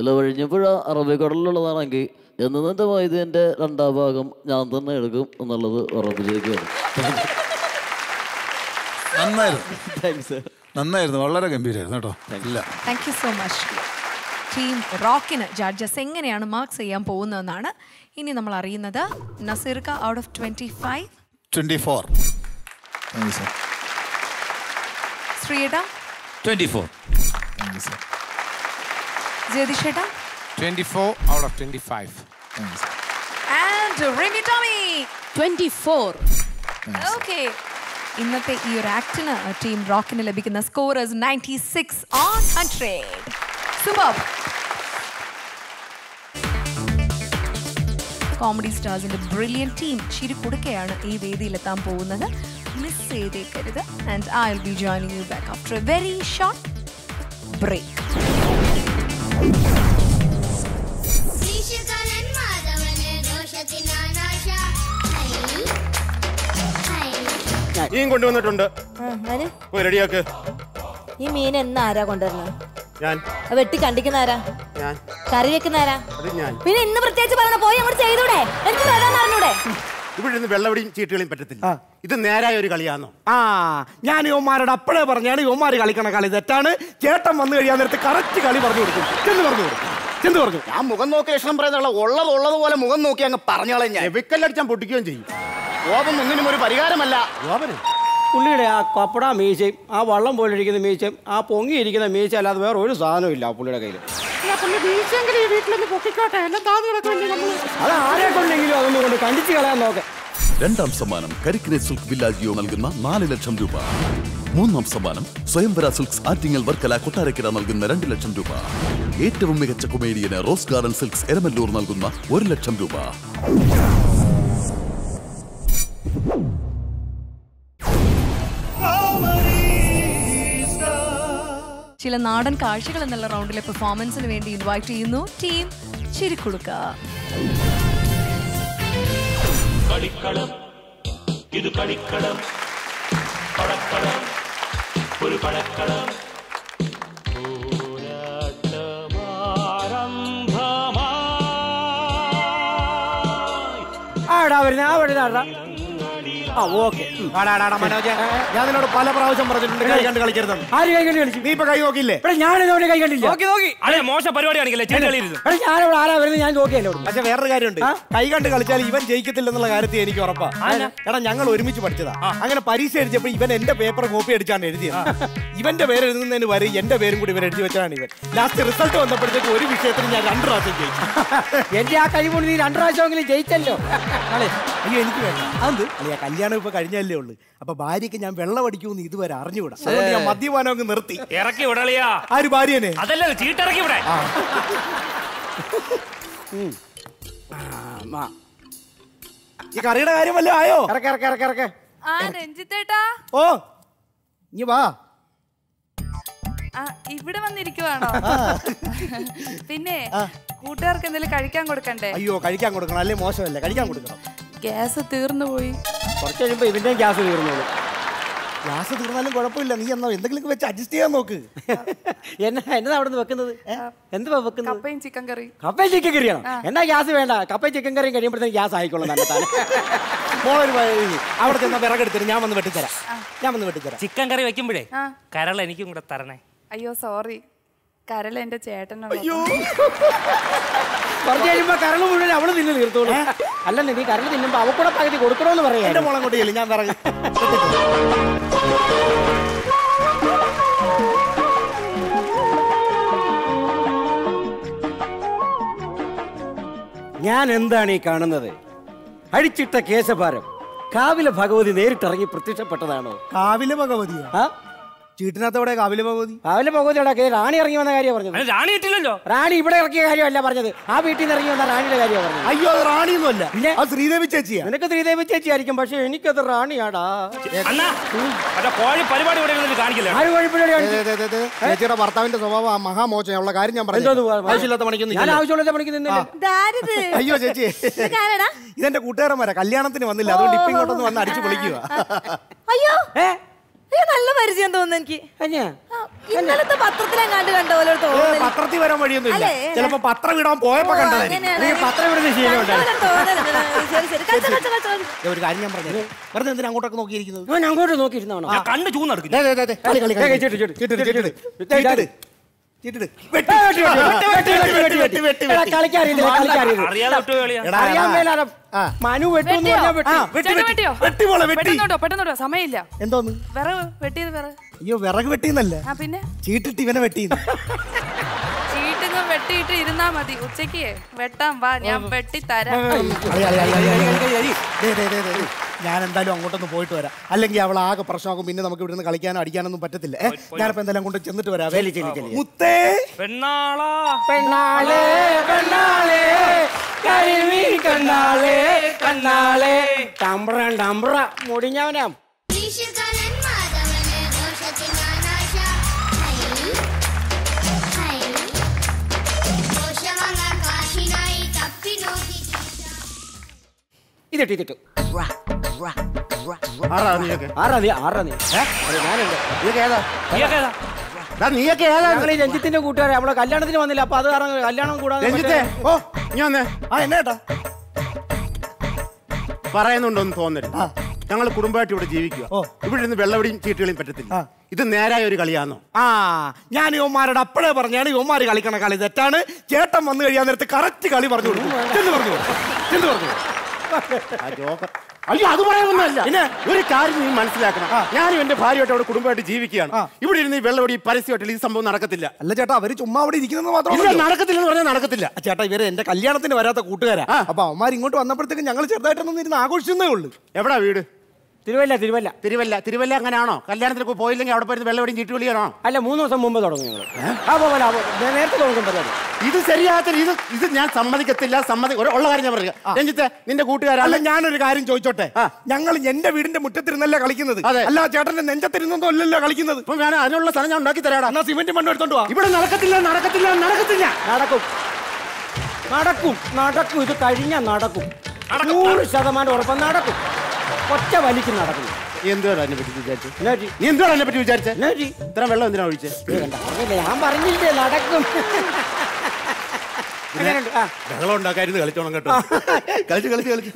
ഇലവഴിഞ്ഞപ്പുഴ അറബിക്കടലിലുള്ളതാണെങ്കിൽ എന്ന് നിൻ്റെ വൈദ്യൻ്റെ രണ്ടാം ഭാഗം ഞാൻ തന്നെ എടുക്കും എന്നുള്ളത് ഉറപ്പിച്ചിരിക്കുകയാണ്. നന്നായിരുന്നു, നന്നായിരുന്നു, വളരെ ഗംഭീരമായിരുന്നു കേട്ടോ. Thank you so much. Team റോക്കിന് ജഡ്ജസ് എങ്ങനെയാണ് മാർക്സ് ചെയ്യാൻ പോകുന്നതെന്നാണ് ഇനി നമ്മൾ അറിയുന്നത്. നസീർക്ക, out of twenty five twenty four. ശ്രീയേട്ടാ, twenty-four. Thank you, sir. Jyotisheta, twenty-four out of twenty-five. Thank you, sir. And Remy Tommy, twenty-four. Thank you, okay. Innathe ee or actinu team rock ne labikkunna score is ninety-six on one hundred. Superb. Comedy Stars inde brilliant team chiri kodukeyana ee vediyil ethan povunnathu. Miss seedekarida, and I'll be joining you back after a very short break. Sishikalan madavane doshatinanasha hai hai. Yen kondu vannittundu. Aanu poi ready aak. Ee meen enna aara kondarna? Njan. Vetti kandikana aara? Njan. Kari vekkana aara? Adu njan. Pinne innu pratyache parana poi angodu cheydude. Endu adannu arnude. ഇവിടെ നിന്ന് വെള്ളവടിയും ചീട്ടുകളും പറ്റത്തില്ല. ഇത് നേരായ ഒരു കളിയാണോ? ആ, ഞാൻ യുവമാരുടെ അപ്പഴേ പറഞ്ഞാണ് യുവമാർ കളിക്കണ കളി തെറ്റാണ്. ചേട്ടൻ വന്നു കഴിയാൻ നേരത്തെ കറക്റ്റ് കളി പറഞ്ഞു കൊടുക്കും. ചെന്ന് പറഞ്ഞു കൊടുക്കും ചെന്ന് പറഞ്ഞു ആ മുഖം നോക്കി ലക്ഷണം പറയുന്നുള്ള ഉള്ളത് ഉള്ളതുപോലെ മുഖം നോക്കി അങ്ങ് പറഞ്ഞോളെ. ഞാൻ വെക്കല്ലടിച്ചാൻ പൊട്ടിക്കുകയും ചെയ്യും. കോപം ഒന്നിനും ഒരു പരിഹാരമല്ല. കോപനം പുള്ളിയുടെ ആ കപ്പട മീശയും ആ വള്ളം പോലിരിക്കുന്ന മീശയും ആ പൊങ്ങിയിരിക്കുന്ന മീശ അല്ലാതെ വേറെ ഒരു സാധനവും ഇല്ല പുള്ളിയുടെ കയ്യിൽ. രണ്ടാം സമ്മാനം കരിക്കിനെ സിൽക്ക് വില്ലാജിയോ നൽകുന്ന നാല് ലക്ഷം രൂപ. മൂന്നാം സമ്മാനം സ്വയംവര സിൽക്സ് ആറ്റിങ്ങൽ വർക്കല കൊട്ടാരക്കര നൽകുന്ന രണ്ട് ലക്ഷം രൂപ. ഏറ്റവും മികച്ച കൊമേഡിയന് റോസ് ഗാർഡൻ സിൽക്സ് എരമല്ലൂർ നൽകുന്ന ഒരു ലക്ഷം രൂപ. ചില നാടൻ കാഴ്ചകൾ എന്നുള്ള റൗണ്ടിലെ പെർഫോമൻസിന് വേണ്ടി ഇൻവൈറ്റ് ചെയ്യുന്നു ടീം ചിരിക്കുടുക്ക. കളിക്കളം, ഇത് കളിക്കളം, പടക്കളം, ഒരു പടക്കളം. ആടാ വരുന്ന ആ വരുന്ന ആടാ. ഞാൻ നിന്നോട് പല പ്രാവശ്യം പറഞ്ഞിട്ടുണ്ട് കൈ കണ്ട് കളിക്കരുതെന്ന്. ആര് കൈ കണ്ട് കളിച്ചു? നീ ഇപ്പൊ കൈ നോക്കിയില്ലേ? ഞാനോട് കൈ കണ്ടില്ല. ഞാനിവിടെ ആരാ വരുന്നത് ഞാൻ നോക്കിയല്ലോ. പക്ഷെ വേറൊരു കാര്യമുണ്ട്, കൈ കണ്ട് കളിച്ചാൽ ഇവൻ ജയിക്കത്തില്ലെന്നുള്ള കാര്യത്തിൽ എനിക്ക് ഉറപ്പാ. എടാ ഞങ്ങൾ ഒരുമിച്ച് പഠിച്ചതാ. അങ്ങനെ പരീക്ഷ എഴുതിയപ്പോൾ ഇവൻ എന്റെ പേപ്പർ കോപ്പി അടിച്ചാണ് എഴുതിയത്. ഇവന്റെ പേര് എഴുതുന്നതിന് വരെ എന്റെ പേരും കൂടി ഇവർ എഴുതി വെച്ചാണ് ഇവൻ. ലാസ്റ്റ് റിസൾട്ട് വന്നപ്പോഴത്തേക്ക് ഒരു വിഷയത്തിന് ഞാൻ രണ്ടു പ്രാവശ്യം ജയിച്ചു. എന്റെ ആ കഴിവ് കൊണ്ട് നീ രണ്ടു പ്രാവശ്യമെങ്കിലും ജയിച്ചല്ലോ. അയ്യോ എനിക്ക് വേണ്ട. അത് കല്യാണം ഇപ്പൊ കഴിഞ്ഞല്ലേ ഉള്ളു. അപ്പൊ ഭാര്യക്ക് ഞാൻ വെള്ളം അടിക്കൂന്ന് ഇതുവരെ അറിഞ്ഞുകൂടാ. ഞാൻ മദ്യപാനം അങ്ങ് നിർത്തി ഇറക്കി വിടളിയാ. ആര് ഭാര്യനെ? അതല്ലേ ചീട്ടിറക്കി വിടാ. ഈ കറിയുടെ കാര്യമല്ലോ ആയോ? ഇറക്കെ ഇറക്കെ ഇറക്കെ ഇറക്കെ. ആ രഞ്ജിത്തേട്ടാ. ഓ നീ വാ. ഇവിടെ വന്നിരിക്കുവാണോ? പിന്നെ കൂട്ടുകാർക്ക് എന്തെങ്കിലും കഴിക്കാൻ കൊടുക്കണ്ടേ? അയ്യോ കഴിക്കാൻ കൊടുക്കണം അല്ലേ, മോശമല്ലേ? കഴിക്കാൻ കൊടുക്കണം. ഗ്യാസ് തീർന്നു പോയി. കുറച്ച് കഴിയുമ്പോ ഇതിന്റെ ഗ്യാസ് തീർന്നോളൂ. ഗ്യാസ് തീർന്നാലും കുഴപ്പമില്ല, നീ എന്നാ എന്തെങ്കിലും വെച്ച് അഡ്ജസ്റ്റ് ചെയ്യാൻ നോക്ക്. എന്നാ എന്നതാ അവിടെ നിന്ന് വെക്കുന്നത്? എന്തുവാ വെക്കുന്നത്? കപ്പയും ചിക്കൻ കറി. കപ്പയും ചിക്കൻ കറിയാണോ? എന്നാ ഗ്യാസ് വേണ്ട, കപ്പയും ചിക്കൻ കറിയും കഴിയുമ്പോഴത്തേക്ക് ഗ്യാസ് ആയിക്കോളും. നല്ല താൻ മോളൊരു അവിടെ ചെന്ന വിറകെടുത്തിട്ട് ഞാൻ വന്ന് വെട്ടിത്തരാം. ഞാൻ വന്ന് വെട്ടിത്തരാം ചിക്കൻ കറി വെക്കുമ്പോഴേ കരൾ എനിക്കും കൂടെ തരണേ. അയ്യോ സോറി, കരൾ എന്റെ ചേട്ടനാണ്. കുറച്ച് കഴിയുമ്പോ കരൾ മുഴുവൻ അവള് തിന്നു തീർത്തോളൂ. അല്ല നീ കരൾ തിന്നുമ്പോ അവക്കൂടെ പകുതി കൊടുക്കണോന്ന് പറയാം. എന്റെ മോളം കൊട്ടിയല്ലേ ഞാൻ പറഞ്ഞു. ഞാൻ എന്താണ് ഈ കാണുന്നത്? അഴിച്ചിട്ട കേശഭാരം കാവിലെ ഭഗവതി നേരിട്ടിറങ്ങി പ്രത്യക്ഷപ്പെട്ടതാണോ? കാവിലെ ഭഗവതിയോ? ആ ചീട്ടിനകത്തോടെ കാവിലെ ഭഗവതി. കാവിലെ ഭഗവതിയോടൊക്കെ റാണി ഇറങ്ങി വന്ന കാര്യം പറഞ്ഞത്. റാണി ഇട്ടില്ലല്ലോ. റാണി ഇവിടെ ഇറക്കിയ കാര്യമല്ല പറഞ്ഞത്, ആ വീട്ടിൽ നിന്ന് ഇറങ്ങി വന്ന റാണിയുടെ കാര്യം പറഞ്ഞത്. അയ്യോ അത് റാണിയൊന്നുമല്ല, അത് ശ്രീദേവി ചേച്ചിയാ. നിനക്ക് ശ്രീദേവി ചേച്ചി ആയിരിക്കും, പക്ഷെ എനിക്കത് റാണിയാടാ. ചേച്ചിയുടെ ഭർത്താവിന്റെ സ്വഭാവം ആ മഹാമോശം. ഉള്ള കാര്യം ഞാൻ പറഞ്ഞു. അയ്യോ ചേച്ചി ഇതെന്റെ കൂട്ടുകാരന്മാരാ, കല്യാണത്തിന് വന്നില്ല, അതുകൊണ്ട് ഇപ്പൊ ഇങ്ങോട്ടൊന്ന് വന്ന് അടിച്ചു പൊളിക്കുക. അയ്യോ നല്ല പരിചയം തോന്നുന്നു എനിക്ക്. ഇന്നലത്തെ പത്രത്തിൽ എങ്ങാണ്ട് കണ്ട പോലെ തോന്നുന്നു. പത്രത്തിൽ വരാൻ വഴിയൊന്നും ഇല്ല, ചിലപ്പോ പത്രം ഇടാൻ പോയപ്പോ കണ്ടതായിരിക്കും. പത്രം ഇടുന്ന ശീലമുണ്ട്. ഒരു കാര്യം ഞാൻ പറഞ്ഞത്, വെറുതെ എന്തിനാ അങ്ങോട്ടൊക്കെ നോക്കിയിരിക്കുന്നത്? ഞാൻ അങ്ങോട്ട് നോക്കിയിരുന്നാണോ? കണ്ട് ചൂന്ന് നടക്കും. സമയമില്ല എന്തോന്ന് വിറക് വെട്ടിയത്. വിറക്? അയ്യോ വിറക് വെട്ടിയെന്നല്ല, പിന്നെ ചീട്ടിട്ട് ഇവനെ വെട്ടിയെന്ന്. ചീട്ടിങ്ങും വെട്ടിയിട്ട് ഇരുന്നാ മതി, ഉച്ചക്ക് വെട്ടാൻ വാ, ഞാൻ വെട്ടിത്തരാം. ഞാൻ എന്തായാലും അങ്ങോട്ടൊന്ന് പോയിട്ട് വരാം, അല്ലെങ്കിൽ അവൾ ആകെ പ്രശ്നമാകും. പിന്നെ നമുക്ക് ഇവിടുന്ന് കളിക്കാനോ അടിക്കാനൊന്നും പറ്റത്തില്ല. ഞാനിപ്പോ എന്തായാലും അങ്ങോട്ട് ചെന്നിട്ട് വരാം. മുത്തേ പെണ്ണാളാ പെണ്ണാളേ പെണ്ണാളേ കരിമീൻ കണ്ണാളേ കണ്ണാളേ ടംബ്രാൻ ടംബ്ര മുടിഞ്ഞവനാം. ഇതിട്ടു ഇതിട്ടു രഞ്ജിത്തിന്റെ കൂട്ടുകാരെ. നമ്മളെ കല്യാണത്തിന് വന്നില്ല, അപ്പൊ അത് കാരണം കല്യാണം കൂടാതെ പറയുന്നുണ്ടോന്ന് തോന്നരുത്. ഞങ്ങൾ കുടുംബമായിട്ട് ഇവിടെ ജീവിക്കുക, ഇവിടെ നിന്ന് വെള്ളവടിയും ചീട്ടുകളും പറ്റത്തില്ല. ഇത് നേരായ ഒരു കളിയാണോ? ആ ഞാൻ യുവമാരോട് അപ്പഴേ പറഞ്ഞാണ് യുവമാര് കളിക്കണ കളി തെറ്റാണ്. ചേട്ടൻ വന്നു കഴിയാൻ നേരത്തെ കറക്റ്റ് കളി പറഞ്ഞു കൊടുക്കും. ചെന്ന് പറഞ്ഞു ചെന്ന് പറഞ്ഞു അയ്യോ അത് പറയാനൊന്നുമല്ല. പിന്നെ ഒരു കാര്യം നീ മനസ്സിലാക്കണം, ഞാനും എന്റെ ഭാര്യയായിട്ട് അവിടെ കുടുംബമായിട്ട് ജീവിക്കുകയാണ്. ഇവിടെ ഇരുന്ന് ഈ വെള്ളമടി പരസ്യമായിട്ട് ഈ സംഭവം നടക്കത്തില്ല. അല്ല ചേട്ടാ, അവര് ചുമ്മാ അവിടെ ഇരിക്കുന്നത് മാത്രമല്ല, നടക്കത്തില്ല എന്ന് പറഞ്ഞാൽ നടക്കത്തില്ല. ചേട്ടാ, ഇവരെ എന്റെ കല്യാണത്തിന് വരാത്ത കൂട്ടുകാരാ. അപ്പൊ അവന്മാർ ഇങ്ങോട്ട് വന്നപ്പോഴത്തേക്ക് ഞങ്ങൾ ചെറുതായിട്ടൊന്നും ഇരുന്ന് ആഘോഷിക്കുന്നേ ഉള്ളൂ. എവിടാ വീട്? തിരുവല്ല. തിരുവല്ല തിരുവല്ല തിരുവല്ല അങ്ങനെയാണോ? കല്യാണത്തിന് പോയില്ലെങ്കിൽ അവിടെ പോയി വെള്ളവടിയും ചീട്ടുകളിയാണോ? അല്ല, മൂന്ന് ദിവസം മുമ്പ് തുടങ്ങും ഞങ്ങൾ. നേരത്തെ തുടങ്ങും പരിപാടി. ഇത് ശരിയാകത്തില്ല. ഇത് ഇത് ഞാൻ സമ്മതിക്കത്തില്ല. സമ്മതിക്ക ഉള്ള കാര്യം ഞാൻ പറയുക. രഞ്ജിത്തെ, നിന്റെ കൂട്ടുകാരല്ല. ഞാനൊരു കാര്യം ചോദിച്ചോട്ടെ? ഞങ്ങൾ എന്റെ വീടിന്റെ മുറ്റത്തിരുന്നല്ലേ കളിക്കുന്നത്? അല്ല, ചേട്ടന്റെ നെഞ്ചത്തിരുന്നതോ അല്ലല്ലോ കളിക്കുന്നത്. ഇപ്പൊ ഞാൻ അതിനുള്ള സ്ഥലം ഞാൻ ഉണ്ടാക്കി തരാടാ. എന്നാ സിമെന്റ് മണ്ണ് എടുത്തോണ്ട് പോവാ. ഇവിടെ നടക്കത്തില്ല, നടക്കത്തില്ല, നടക്കത്തില്ല. നടക്കും നടക്കും നടക്കും ഇത് കഴിഞ്ഞാൽ നടക്കും. നൂറ് ശതമാനം ഉറപ്പം നടക്കും. ഒറ്റ വലിക്ക് നടക്കുന്നു. എന്തുവാ പറ്റി വിചാരിച്ചു? നീ എന്തുവാ പറ്റി വിചാരിച്ചേ? ഇത്ര വെള്ളം എന്തിനാ ഒഴിച്ചേ? ഞാൻ പറഞ്ഞില്ലേ നടക്കും. വെള്ളം ഉണ്ടാക്കായിരുന്നു. കളിച്ചോണം കേട്ടോ. കളിച്ച് കളിച്ച് കളിച്ച്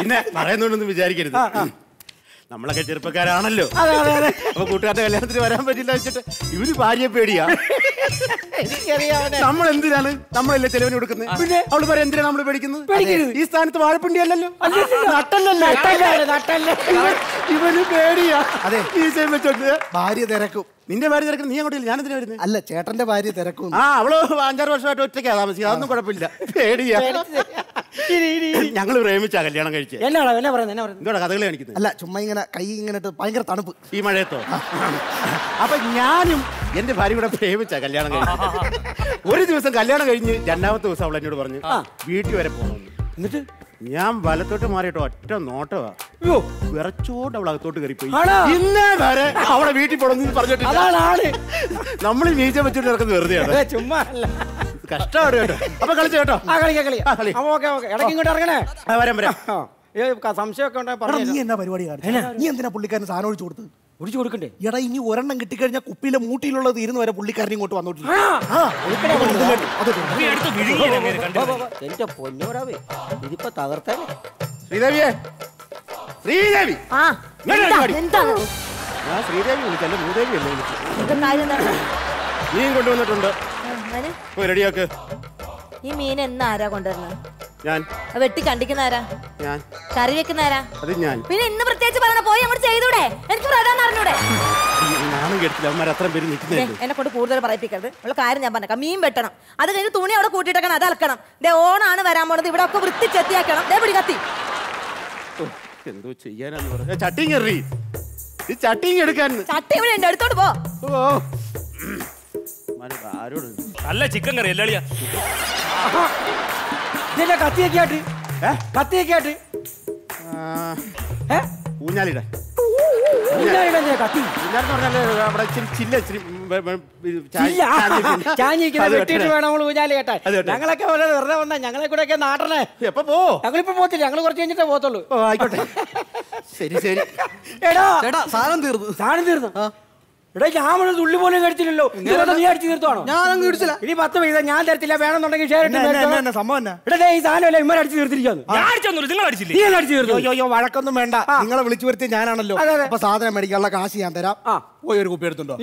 പിന്നെ പറയുന്നോണ്ടൊന്നും വിചാരിക്കരുത്. നമ്മളൊക്കെ ചെറുപ്പക്കാരാണല്ലോ. അപ്പൊ കൂട്ടുകാരുടെ കല്യാണത്തിന് വരാൻ പറ്റില്ല വെച്ചിട്ട് ഇവര് ഭാര്യയെ പേടിയാ. നമ്മൾ എന്തിനാണ് നമ്മളല്ലേ ചെലവിന് കൊടുക്കുന്നത്? പിന്നെ അവള് പറയാം എന്തിനാണ് നമ്മൾ പേടിക്കുന്നത്? ഈ സ്ഥാനത്ത് വാഴപ്പിണ്ടി അല്ലല്ലോ, നട്ടല്ലല്ലോ. ഇവന് പേടിയാ. അതെ, വെച്ചോണ്ട് ഭാര്യ തിരക്കും. നിന്റെ ഭാര്യ തിരക്കും, നീ അങ്ങോട്ടില്ല. ഞാൻ എന്തിനാ വരുന്നത്? അല്ല, ചേട്ടന്റെ ഭാര്യ തിരക്കും. ആ, അവള് അഞ്ചാറ് വർഷമായിട്ട് ഒറ്റയ്ക്കാ താമസിക്കുക. അതൊന്നും കുഴപ്പമില്ല. പേടിയാ. ഞങ്ങൾ പ്രേമിച്ചാ കല്യാണം കഴിച്ചു. എന്തോടാ കഥകളി കാണിക്കുന്നത്? അല്ല, ചുമ്മാ ഇങ്ങനെ കൈ ഇങ്ങനെ ഭയങ്കര തണുപ്പ് ഈ മഴയത്തോ. അപ്പൊ ഞാനും എന്റെ ഭാര്യ കൂടെ പ്രേമിച്ചാ കല്യാണം കഴിച്ചു. ഒരു ദിവസം കല്യാണം കഴിഞ്ഞ് രണ്ടാമത്തെ ദിവസം അവൾ എന്നോട് പറഞ്ഞു വീട്ടിൽ വരെ പോകണമെന്ന്. എന്നിട്ട് ഞാൻ വലത്തോട്ട് മാറിയിട്ട് ഒറ്റ നോട്ടവാ. അയ്യോ, വിറച്ചോട്ട് അവൾ അകത്തോട്ട് കയറിപ്പോയി. ഇന്നേ വരെ അവളെ വീട്ടിൽ പോകണമെന്ന് പറഞ്ഞിട്ട് നമ്മൾ വീഴ്ച വെച്ചിട്ട് നടക്കുന്നത് വെറുതെയാണ്. ചുമ്മാ കഷ്ടമാണ് കേട്ടോ. അപ്പൊ കളിച്ചു കേട്ടോ. വരാം വരാം. സംശയമൊക്കെ എന്നാ പരിപാടി? നീ എന്തിനാ പുള്ളിക്കാരന് സാധനം ഒഴിച്ചു കൊടുത്തത്? ഒഴിച്ചു കൊടുക്കണ്ടേ? എടാ, ഇനി ഒരെണ്ണം കിട്ടിക്കഴിഞ്ഞാൽ കുപ്പിയിലെ മൂട്ടിയിലുള്ളത് ഇരുന്ന് വരെ പുള്ളിക്കാരനെ ഇങ്ങോട്ട് വന്നോട്ടില്ല. പൊന്നോരാവേ, ഇതിപ്പോ തകർത്തേ. ശ്രീദേവിയെ, ശ്രീദേവി. ഞാൻ ശ്രീദേവി വിളിച്ചല്ലേ, ഭൂദേവി അല്ലേ വിളിച്ചു. നീ കൊണ്ടുവന്നിട്ടുണ്ട്. ഈ മീൻ എന്നാ ആരാ കൊണ്ടുവരുന്നത്? വെട്ടി കണ്ടിക്കുന്നാരാ? കറി വെക്കുന്നാരാ? പിന്നെ ഇന്ന് പ്രത്യേകിച്ച് പറയണ, പോയി അങ്ങോട്ട് ചെയ്തൂടെ? എനിക്ക് അറിഞ്ഞൂടെ? എന്നെ കൊണ്ട് കൂടുതൽ പറയിപ്പിക്കരുത്. ഉള്ള കാര്യം ഞാൻ പറഞ്ഞേക്കാം. മീൻ വെട്ടണം, അത് കഴിഞ്ഞ് തുണി അവിടെ കൂട്ടിയിട്ടേക്കണം, അത് അലക്കണം. ദേ ഓണാണ് വരാൻ പോണത്, ഇവിടെ ഒക്കെ വൃത്തി ചെത്തിയാക്കണം. ദേ പിടി കത്തി. എന്തോ ചെയ്യാനാന്ന് പറഞ്ഞ ചട്ടിങ് എറി. ഈ ചട്ടിങ് എടുക്കാൻ ചട്ടി ഇവിടെ ഉണ്ട്, എടുത്തോട്ട് പോ. നല്ല ചിക്കൻ കറി എല്ലാം കത്തിയൊക്കെയായിട്ട് കത്തിയൊക്കെയായിട്ട് ഊഞ്ഞാലിടാൻ ഞങ്ങളൊക്കെ വെറുതെ വന്നാ ഞങ്ങളെ കൂടെ ഒക്കെ നാട്ടണേ. എപ്പൊ പോ? ഞങ്ങളിപ്പോ പോത്തില്ല, ഞങ്ങൾ കുറച്ച് കഴിഞ്ഞിട്ടേ പോത്തുള്ളൂ. ആയിക്കോട്ടെ, ശരി ശരി. എടാ എടാ, സാധനം തീർന്നു, സാധനം തീർന്നു. ഇവിടെ ഞാൻ തുള്ളി പോലും കഴിച്ചില്ലല്ലോ. നീ അടിച്ചു തീർത്താണോ? ഞാനൊന്നും കഴിച്ചില്ല. ഇനി പത്ത് പൈസ ഞാൻ തരത്തില്ല. വേണമെന്നുണ്ടെങ്കിൽ ഈ സാധനമല്ല ഇമ്മ അടിച്ചു തീർത്തിരിക്കുന്നു. വഴക്കൊന്നും വേണ്ട, നിങ്ങളെ വിളിച്ചു വരുത്തി ഞാനാണല്ലോ. അപ്പൊ സാധനം മേടിക്കാനുള്ള കാശ് ഞാൻ തരാം. പോയി ഒരു കുപ്പി എടുത്തുണ്ടോ?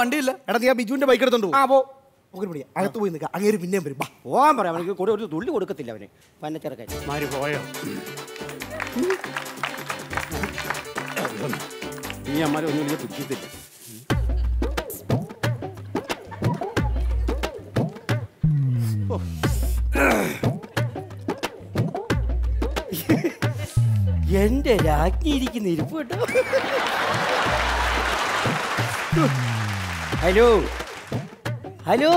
വണ്ടിയില്ല. എടാ, നീ ആ ബിജുവിന്റെ ബൈക്ക് എടുത്തോണ്ട് പോകും. അകത്ത് പോയി നിൽക്കാം. അങ്ങനെ പിന്നെയും വരും. പോകാൻ പറയാം. അവനക്ക് കൂടെ ഒരു തുള്ളി കൊടുക്കത്തില്ല. അവന് പന്ന ചെറുക്കാൻ പോയോ? നീ അമ്മാരെ ഒന്നും വലിയ തുച്ഛത്തില്ല. എന്റെ രാജ്ഞി ഇരിക്കുന്ന ഇരിപ്പ് കേട്ടോ. Hello hello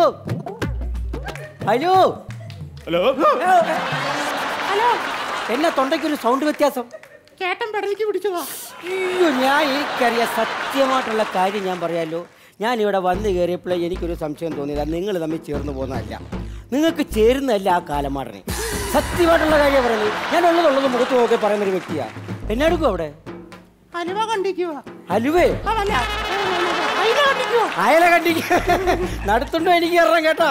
hello hello hello. എന്നാ തൊണ്ടയ്ക്കൊരു സൗണ്ട് വ്യത്യാസം? കേട്ടൻ പെടലിക്ക് പിടിച്ചതാ. അയ്യോ, ഞാൻ എനിക്കറിയാം. സത്യമായിട്ടുള്ള കാര്യം ഞാൻ പറയാമല്ലോ. ഞാനിവിടെ വന്ന് കയറിയപ്പോഴേ എനിക്കൊരു സംശയം തോന്നിയതാ, നിങ്ങൾ തമ്മിൽ ചേർന്ന് പോകുന്നതല്ല, നിങ്ങൾക്ക് ചേരുന്നതല്ല ആ കാലമാടനെ. സത്യമായിട്ടുള്ള കാര്യം പറയുന്നത്. ഞാൻ ഉള്ളതുള്ളത് മുഖത്ത് നോക്കി പറയുന്നൊരു വ്യക്തിയാണ്. എന്നെ എടുക്കും അവിടെ ഹലുവ കണ്ടിക്കുക. ഹലുവേ അയല കണ്ടിക്കുക നടത്തുണ്ടോ? എനിക്ക് കയറാം കേട്ടോ.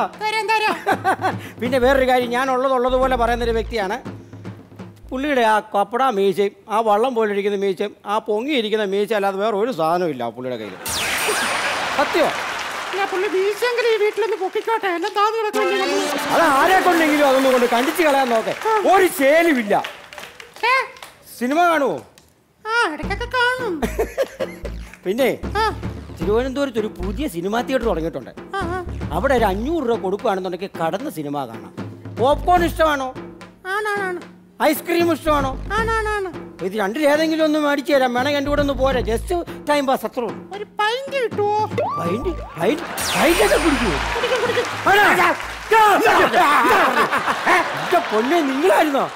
പിന്നെ വേറൊരു കാര്യം, ഞാൻ ഉള്ളതുള്ളതുപോലെ പറയുന്നൊരു വ്യക്തിയാണ്. പുള്ളിയുടെ ആ കപ്പട മീശയും ആ വള്ളം പോലെ ഇരിക്കുന്ന മീശയും ആ പൊങ്ങിയിരിക്കുന്ന മീശ അല്ലാതെ വേറെ ഒരു സാധനവും ഇല്ല പുള്ളിയുടെ കയ്യിൽ. സത്യം. അത് ആരെ കൊണ്ടെങ്കിലും അതൊന്നും കൊണ്ട് കണ്ടിച്ച് കളയാൻ നോക്കെ. ഒരു ശേലുമില്ല. സിനിമ കാണുമോ? പിന്നെ തിരുവനന്തപുരത്ത് ഒരു പുതിയ സിനിമാ തിയേറ്റർ തുടങ്ങിയിട്ടുണ്ട്. അവിടെ ഒരു അഞ്ഞൂറ് രൂപ കൊടുക്കുകയാണെന്നുണ്ടെങ്കിൽ കടന്ന് സിനിമ കാണാം. പോപ്കോൺ ഇഷ്ടമാണോ? ഐസ്ക്രീം ഇഷ്ടമാണോ? ഇത് രണ്ടിൽ ഏതെങ്കിലും ഒന്ന് മേടിച്ചു തരാം. വേണമെങ്കിൽ എൻ്റെ കൂടെ ഒന്ന് പോരാ, ജസ്റ്റ് ടൈം പാസ് അത്ര ഉള്ളൂ. ഒരു പൈൻ്റ് കിട്ടുമോ? പൈൻ്റ് പൈൻ്റൊക്കെ കുടിക്കുമോ? പൊന്നെ നിങ്ങളായിരുന്നോ?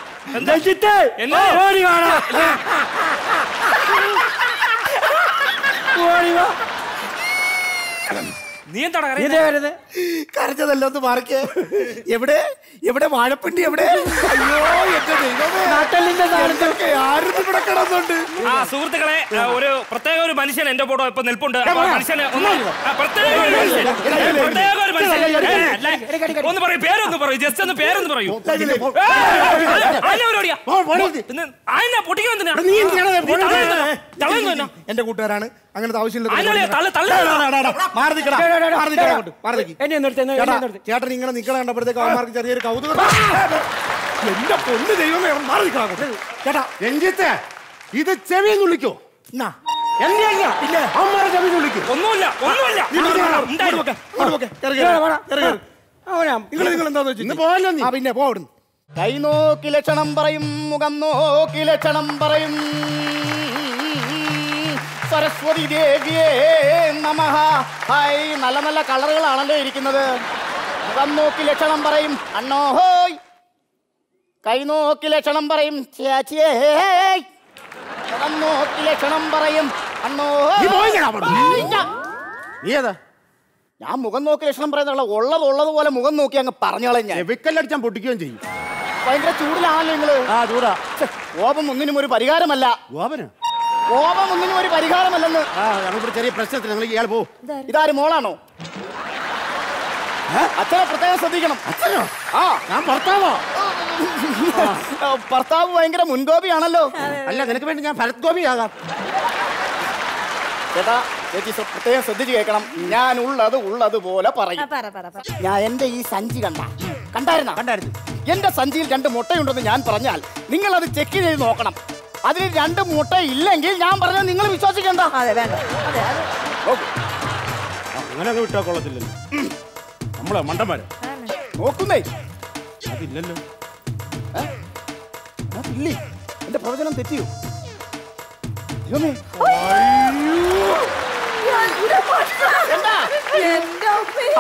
കരഞ്ഞതല്ലോ ഒന്ന് മാറിക്കേ. എവിടെ എവിടെ വാഴപ്പിണ്ടി എവിടെ? അയ്യോ കിടന്നുണ്ട്. ആ സുഹൃത്തുക്കളെ, ഒരു പ്രത്യേക ഒരു മനുഷ്യൻ എന്റെ ഫോട്ടോ ഇപ്പൊ നിൽപ്പുണ്ട്. മനുഷ്യന് ഒന്ന് പറയൂ, പേരൊന്ന് പറയൂ, ജസ്റ്റ് ഒന്ന് പേരൊന്ന് പറയൂ. എന്റെ കൂട്ടുകാരാണ്, അങ്ങനത്തെ ആവശ്യമില്ല. ചേട്ടൻ ഇങ്ങനെ നിൽക്കണ കണ്ടപ്പോഴത്തേക്ക് അവന്മാർക്ക് ചെറിയൊരു കൗതുകം. എന്റെ പൊന്ന് ദൈവമേ, മാറി നിൽക്കണം ചേട്ടാ. രഞ്ജിത്തെ, ഇത് ചെവിയെ വിളിക്കോ? കൈ നോക്കി ലക്ഷണം പറയും, മുഖം നോക്കി ലക്ഷണം പറയും. സരസ്വതി ദേവിയേ നമഃ. ഹായ്, നല്ല നല്ല കളറുകളാണല്ലോ ഇരിക്കുന്നത്. മുഖം നോക്കി ലക്ഷണം പറയും അണ്ണോ ഹോയ്. കൈ നോക്കി ലക്ഷണം പറയും ചേച്ചിയേ. മുഖം നോക്കി ലക്ഷണം പറയും അണ്ണോ. ഞാൻ മുഖം നോക്കി ലക്ഷണം പറയുന്നുള്ള ഉള്ളത് ഉള്ളത് പോലെ മുഖം നോക്കി അങ്ങ് പറഞ്ഞോളാം. ഞാൻ വിക്കല്ലടിച്ചാൽ പൊട്ടിക്കുകയും ചെയ്യും. ഭയങ്കര ചൂടിലാണല്ലോ നിങ്ങള്. ആ ചൂടാ. കോപം ഒന്നിനും ഒരു പരിഹാരമല്ല. കോപന കോപം ഒന്നിനും ഒരു പരിഹാരമല്ലെന്ന്. ചെറിയ പ്രശ്നത്തിന് ഞങ്ങൾ ഇയാൾ പോവും. ഇതാര്, മോളാണോ? അച്ഛനെ പ്രത്യേകം ശ്രദ്ധിക്കണം. അച്ഛനോ? ആ, ഞാൻ ഭർത്താവോ? ഭർത്താവ് ഭയങ്കര മുൻകോപിയാണല്ലോ. അല്ല, നിനക്ക് വേണ്ടി ഞാൻ ഭരത് ഗോപിയാകാം. ചേട്ടാ, ചേച്ചി പ്രത്യേകം ശ്രദ്ധിച്ചു കേൾക്കണം. ഞാൻ ഉള്ളത് ഉള്ളത് പോലെ പറയും. ഞാൻ എന്റെ ഈ സഞ്ചി കണ്ട കണ്ടായിരുന്ന കണ്ടായിരുന്നു എന്റെ സഞ്ചിയിൽ രണ്ട് മുട്ടയുണ്ടെന്ന് ഞാൻ പറഞ്ഞാൽ നിങ്ങൾ അത് ചെക്ക് ചെയ്ത് നോക്കണം. അതിൽ രണ്ട് മുട്ട ഇല്ലെങ്കിൽ ഞാൻ പറഞ്ഞാൽ നിങ്ങൾ വിശ്വസിക്കണ്ട. അങ്ങനെ ഒന്നും വിട്ടാ കൊള്ളത്തില്ലല്ലോ. നമ്മളെ മണ്ടന്മാര് നോക്കുന്നേ അതില്ലല്ലോ. ഇല്ലേ, എന്റെ പ്രവചനം തെറ്റിയോ?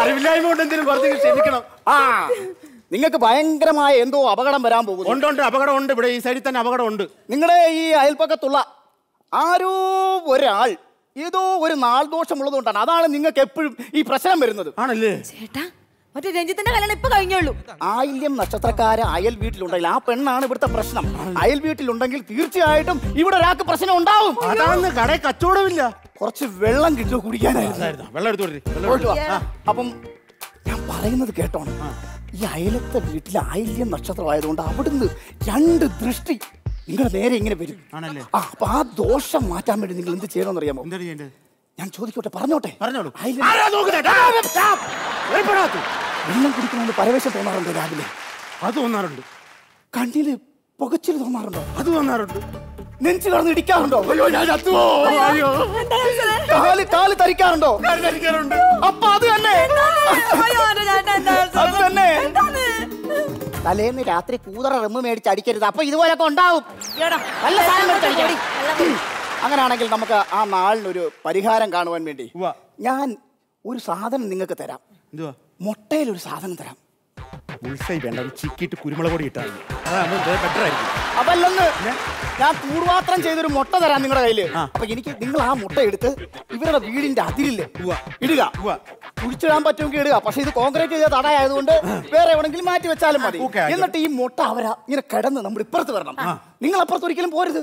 അറിവില്ലായ്മ കൊണ്ട് എന്തെങ്കിലും കുറച്ചെങ്കിൽ ക്ഷമിക്കണം. ആ, നിങ്ങൾക്ക് ഭയങ്കരമായ എന്തോ അപകടം വരാൻ പോകുന്നുണ്ട്. ഉണ്ട്, അപകടം ഉണ്ട്. ഇവിടെ ഈ സൈഡിൽ തന്നെ അപകടം ഉണ്ട്. നിങ്ങളുടെ ഈ അയൽപ്പക്കത്തുള്ള ആരോ ഒരാൾ ഏതോ ഒരു നാൾ ദോഷമുള്ളതുകൊണ്ടാണ്. അതാണ് നിങ്ങൾക്ക് എപ്പോഴും ഈ പ്രശ്നം വരുന്നത്. ആണല്ലേ ചേട്ടാ? മറ്റേ രഞ്ജിത്തിന്റെ കല്യാണം ഇപ്പൊ കഴിഞ്ഞുള്ളൂ. ആയില്യം നക്ഷത്രക്കാര് അയൽ വീട്ടിലുണ്ടെങ്കിൽ ആ പെണ്ണാണ് ഇവിടുത്തെ പ്രശ്നം. അയൽ വീട്ടിലുണ്ടെങ്കിൽ തീർച്ചയായിട്ടും ഇവിടെ ഒരാൾക്ക് പ്രശ്നം ഉണ്ടാവും. അതാണ് കടയിൽ കച്ചവടമില്ല. കുറച്ച് വെള്ളം കിട്ടുമോ കുടിക്കാനായിരുന്നു? വെള്ളം എടുത്തു. അപ്പം ഞാൻ പറയുന്നത് കേട്ടോണം. ഈ അയലത്തെ വീട്ടിൽ ആയില്യം നക്ഷത്രമായതുകൊണ്ട് അവിടുന്ന് രണ്ട് ദൃഷ്ടി നിങ്ങൾ നേരെ ഇങ്ങനെ വരും. ആ, അപ്പൊ ആ ദോഷം മാറ്റാൻ വേണ്ടി നിങ്ങൾ എന്ത് ചെയ്യണമെന്ന് അറിയാമോ? ഞാൻ ചോദിക്കോട്ടെ? പറഞ്ഞോട്ടെ. പറഞ്ഞോളൂ. വെള്ളം കുടിക്കണമെന്ന് പരവേശം തോന്നാറുണ്ടോ രാവിലെ? അത് തോന്നാറുണ്ട്. കണ്ണില് പുകച്ചിൽ തോന്നാറുണ്ടോ? അത് തോന്നാറുണ്ട്. നെഞ്ചു കടന്ന് ഇടിക്കാറുണ്ടോ? കാല് കാല് തരിക്കാറുണ്ടോ? അപ്പൊ അത് തന്നെ അത് തന്നെ തലേന്ന് രാത്രി കൂതറ റെമ്മ് മേടിച്ച് അടിക്കരുത്. അപ്പൊ ഇതുപോലൊക്കെ ഉണ്ടാവും. അങ്ങനെയാണെങ്കിൽ നമുക്ക് ആ നാളിനൊരു പരിഹാരം കാണുവാൻ വേണ്ടി ഞാൻ ഒരു സാധനം നിങ്ങൾക്ക് തരാം. മുട്ടയിൽ ഒരു സാധനം തരാം. ചിക്കിട്ട് കുരുമുളക് പൊടി ഇട്ടാൽ അതല്ലെന്ന് ഞാൻ കൂടുപാത്രം ചെയ്തൊരു മുട്ട തരാം നിങ്ങളുടെ കയ്യില്. അപ്പൊ എനിക്ക് നിങ്ങൾ ആ മുട്ട എടുത്ത് ഇവരുടെ വീടിന്റെ അതിരില് ഇടുക. കുഴിച്ചിടാൻ പറ്റുമെങ്കിൽ ഇടുക. പക്ഷെ ഇത് കോൺക്രീറ്റ് ചെയ്ത തടയായതുകൊണ്ട് വേറെ എവിടെങ്കിലും മാറ്റി വെച്ചാലും മതി. എന്നിട്ട് ഈ മുട്ട അവരാ ഇങ്ങനെ കിടന്ന് നമ്മുടെ ഇപ്പുറത്ത് വരണം. നിങ്ങൾ അപ്പുറത്ത് ഒരിക്കലും പോരുത്.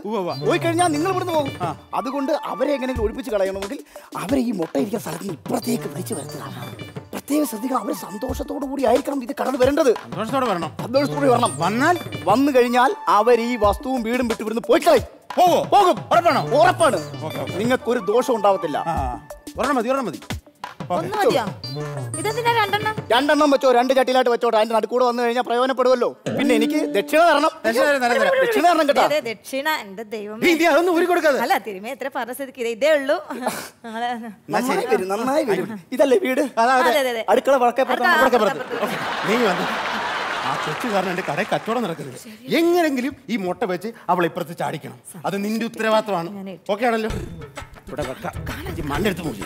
പോയി കഴിഞ്ഞാൽ നിങ്ങൾ ഇവിടുന്ന് പോകും. അതുകൊണ്ട് അവരെ എങ്ങനെയെങ്കിലും ഒഴിപ്പിച്ച് കളയണമെങ്കിൽ അവരെ ഈ മുട്ട ഇരിക്കുന്ന സ്ഥലത്തിന് ഇപ്പുറത്തേക്ക് വിളിച്ചു വരുത്തുക. പ്രത്യേകം ശ്രദ്ധിക്കണം. അവർ സന്തോഷത്തോടു കൂടി ആയിരിക്കണം ഇത് കടന്നു വരേണ്ടത്. സന്തോഷത്തോടെ വരണം. സന്തോഷത്തോടെ വരണം. വന്നാൽ വന്നു കഴിഞ്ഞാൽ അവർ ഈ വസ്തുവും വീടും വിട്ട് ഇവിടുന്ന് പോയി കളയും. പോകും. ഉറപ്പാണ്. ഉറപ്പാണ്. നിങ്ങൾക്കൊരു ദോഷം ഉണ്ടാവത്തില്ല. മതി മതി ഒന്ന് മതിയോ? ഇതെന്തിനാ രണ്ടെണ്ണം? രണ്ടെണ്ണം വെച്ചോ, രണ്ട് ചട്ടിയിലായിട്ട് വെച്ചോട്ടെ. അതിന്റെ നടുക്കൂടെ വന്നു കഴിഞ്ഞാൽ പ്രയോജനപ്പെടുമല്ലോ. പിന്നെ എനിക്ക് ദക്ഷിണ തരണം. ദക്ഷിണ തരണം കേട്ടോ. ദക്ഷിണ എന്റെ ദൈവം. നീ അതൊന്നും ഊരി കൊടുക്കാതെ. അല്ല തിരുമേ എത്ര പറഞ്ഞ ഇതേ ഉള്ളൂ. ശരി വരും, നന്നായി വരും. ഇതല്ലേ വീട്? അടുക്കള വളക്കെ നീ വന്നു. ആ കൊച്ചു കാരണം എന്റെ കടയിൽ കച്ചവടം നടക്കരുത്. എങ്ങനെങ്കിലും ഈ മുട്ട വെച്ച് അവളെ ഇപ്പുറത്ത് ചാടിക്കണം. അത് നിന്റെ ഉത്തരവാദിത്തമാണ്. ഓക്കെ ആണല്ലോ? ഇവിടെ മണ്ണെടുത്ത് നോക്കി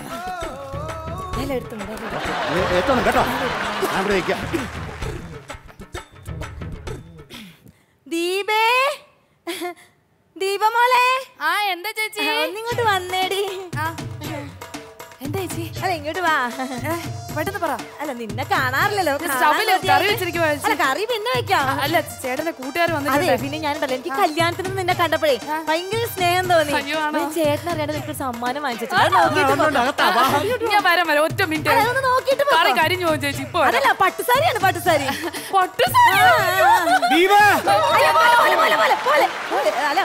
എത്തണം കേട്ടോ. അവിടെ വയ്ക്കാം. ദീപേ, ദീപമോളെ. ആ എന്താ ചേച്ചി? ഇങ്ങോട്ട് വന്നേടി. എന്താ ചേച്ചി? അല്ല ഇങ്ങോട്ട് വാ, പെട്ടെന്ന് പറ. അല്ല നിന്നെ കാണാറില്ലല്ലോ. കറി പിന്നെ വെക്കാം. അല്ല ചേട്ടന്റെ കൂട്ടുകാർ വന്നിട്ട് പിന്നെ ഞാനുണ്ടല്ലോ. എനിക്ക് കല്യാണത്തിന് നിന്നെ കണ്ടപ്പോഴേ ഭയങ്കര സ്നേഹം തോന്നി. ചേട്ടൻ അറിയാണ്ട് നിനക്ക് സമ്മാനം വാങ്ങിച്ചു. അതല്ല പട്ടുസാരിയാണ്, പട്ടുസാരി. അല്ല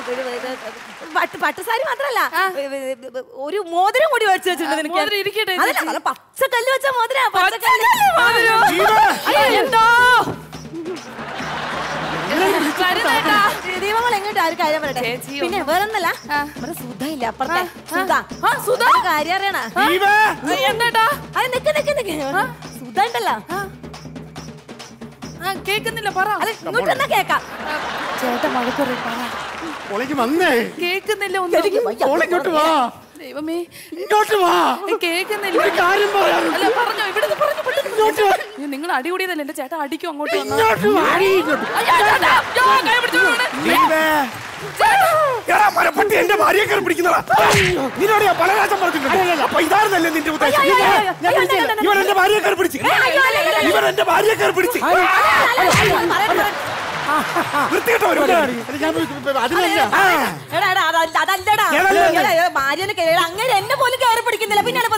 പട്ടുസാരി മാത്രല്ല, ഒരു മോതിരം കൂടി മേടിച്ചു വെച്ചിട്ടുണ്ട് നിനക്ക്. അതല്ല പച്ചക്കല്ല് വെച്ച മോതിരം. ദീപങ്ങൾ എങ്ങോട്ട് ആര് കാര്യം പറയട്ടെ. പിന്നെ വേറൊന്നല്ല, നമ്മുടെ സുധ ഇല്ല അപ്പുറത്തെ സുധ കാര്യം അറിയണ. അത് നിക്ക് നിക്ക് നിക്ക് സുധ ഉണ്ടല്ലോ. കേക്കുന്നില്ല പറ. അതെ ഇങ്ങോട്ട് എന്നാ കേക്കാം. ചേട്ടാ മഴക്കുറി പറ. ദൈവമേ ഇങ്ങോട്ട് വാ. കേൾക്കുന്നില്ല. ഒരു കാര്യം പറയാനോ? അല്ല പറഞ്ഞോ. ഇവിടുന്ന് പറഞ്ഞു പുള്ളി ഇങ്ങോട്ട് വാ. നിങ്ങൾ അടികൂടിയതല്ലേ എന്റെ ചേട്ടാ. അടിക്കും അങ്ങോട്ട് വന്നോ. ഇങ്ങോട്ട് വാ. ഇങ്ങോട്ട് മരപ്പട്ടി എന്റെ ഭാര്യയെ കയറി പിടിക്കുന്നതാ. നിന്നോട് ഞാൻ പല രാജം പറഞ്ഞിട്ടുണ്ട്. അപ്പൊ ഇതായിരുന്നല്ലേ നിന്റെ ഉദ്ദേശം? ഇവൻ എന്റെ ഭാര്യയെ കയറി പിടിച്ചു. ഇവൻ എന്റെ ഭാര്യയെ കയറി പിടിച്ചു. അങ്ങനെ എന്നെ പോലും കയറി പിടിക്കുന്നില്ല. പിന്നെയാണ്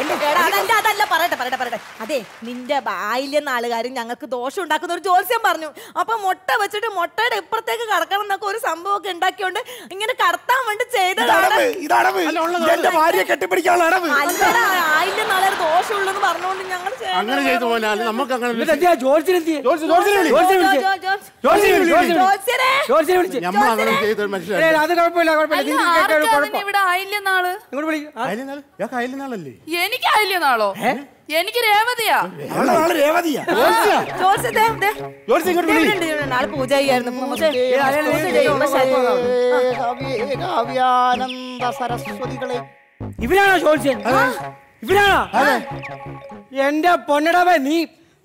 നിന്റെ ഭാര്യ. അതല്ല പറയട്ടെ പറയട്ടെ പറയട്ടെ അതെ നിന്റെ ബാല്യെന്ന ആളുകാരും ഞങ്ങൾക്ക് ദോഷം ഉണ്ടാക്കുന്ന ഒരു ജോത്സ്യം പറഞ്ഞു. അപ്പൊ മുട്ട വെച്ചിട്ട് മുട്ടയുടെ ഇപ്പുറത്തേക്ക് കടക്കണം എന്നൊക്കെ ഒരു സംഭവം ഒക്കെ ഉണ്ടാക്കിയോണ്ട് ഇങ്ങനെ കടത്താൻ വേണ്ടി ചെയ്തതാണ്. ആയില്യം നാളെ ദോഷമുള്ളെന്ന് പറഞ്ഞുകൊണ്ട് ഞങ്ങൾ എനിക്കാളോ എനിക്ക് രേവതിയാ. പൂജ ചെയ്യായിരുന്നു സരസ്വതികളെ. ഇവരാണോ ജോത്സ്യൻ? ഇവരാണോ? എന്റെ പൊന്നടവേ, നീ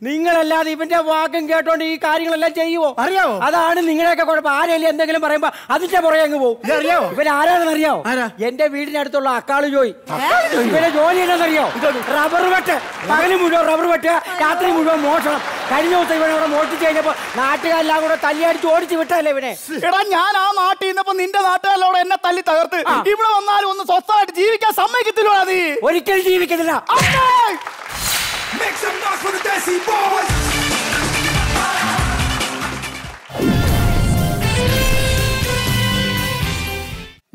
നിങ്ങളല്ലാതെ ഇവന്റെ വാക്കും കേട്ടോണ്ട് ഈ കാര്യങ്ങളെല്ലാം ചെയ്യുവോ? അറിയാവോ? അതാണ് നിങ്ങളെയൊക്കെ കുഴപ്പം. ആരെയും എന്തെങ്കിലും പറയുമ്പോ അതിന്റെ പുറകെ അങ്ങ് പോകും. അറിയാവോ ഇവര് ആരാണെന്ന്? അറിയാവോ? എന്റെ വീടിനടുത്തുള്ള അക്കാള് ജോയി. ഇവരെ ജോലി എന്നാണെന്നറിയാവോ? റബ്ബർ വെട്ട്. പകല് മുഴുവൻ റബ്ബർ വെട്ടുക, രാത്രി മുഴുവൻ മോഷണം. കഴിഞ്ഞ ദിവസം ഇവനെ അവിടെ മോഷ്ടിച്ചു കഴിഞ്ഞപ്പോ നാട്ടുകാരെല്ലാം കൂടെ തല്ലിയടിച്ച് ഓടിച്ചു വിട്ടല്ലേ ഇവനെ. എടാ ഞാൻ ആ നാട്ടിൽ നിന്നപ്പോ നിന്റെ നാട്ടുകാരിലോടെ എന്നെ തല്ലി തകർത്ത് ഇവിടെ വന്നാലും ഒന്ന് സ്വസ്ഥമായിട്ട് ജീവിക്കാൻ സമ്മതിക്കത്തില്ല. നീ ഒരിക്കലും ജീവിക്കത്തില്ല. Make some noise for the Desi Boys.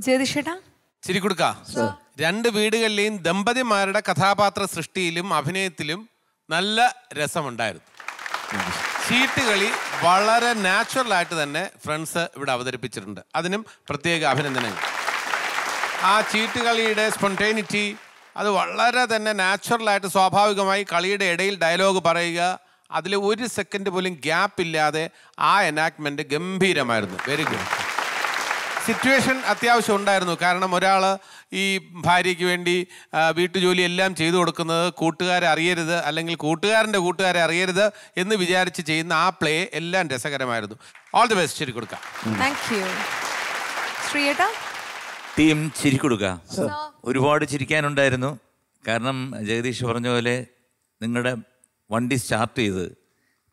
ജയദിഷേട്ടാ ചിരി കൊടുക്ക. രണ്ട് വീടുകളിലെയും ദമ്പതിമാരുടെ കഥാപാത്ര സൃഷ്ടിയിലും അഭിനയത്തിലും നല്ല രസമുണ്ടായിരുന്നു. ചീട്ടുകളി വളരെ നാച്ചുറൽ ആയിട്ട് തന്നെ ഫ്രണ്ട്സ് ഇവിടെ അവതരിപ്പിച്ചിട്ടുണ്ട്. അതിനും പ്രത്യേക അഭിനന്ദനങ്ങൾ. ആ ചീട്ടുകളിയുടെ സ്പോണ്ടേനിറ്റി അത് വളരെ തന്നെ നാച്ചുറലായിട്ട് സ്വാഭാവികമായി കളിയുടെ ഇടയിൽ ഡയലോഗ് പറയുക, അതിൽ ഒരു സെക്കൻഡ് പോലും ഗ്യാപ്പ് ഇല്ലാതെ ആ എനാക്ട്മെൻറ്റ് ഗംഭീരമായിരുന്നു. Very good. സിറ്റുവേഷൻ അത്യാവശ്യം ഉണ്ടായിരുന്നു. കാരണം ഒരാൾ ഈ ഭാര്യയ്ക്ക് വേണ്ടി വീട്ടുജോലി എല്ലാം ചെയ്തു കൊടുക്കുന്നത് കൂട്ടുകാരെ അറിയരുത്, അല്ലെങ്കിൽ കൂട്ടുകാരൻ്റെ കൂട്ടുകാരെ അറിയരുത് എന്ന് വിചാരിച്ച് ചെയ്യുന്ന ആ പ്ലേ എല്ലാം രസകരമായിരുന്നു. All the best. ശരി കൊടുക്കാം. Thank you ശ്രീയേട്ടാ. ടീം ചിരി കൊടുക്കാം. ഒരുപാട് ചിരിക്കാനുണ്ടായിരുന്നു. കാരണം ജഗദീഷ് പറഞ്ഞ പോലെ നിങ്ങളുടെ വണ്ടി സ്റ്റാർട്ട് ചെയ്ത്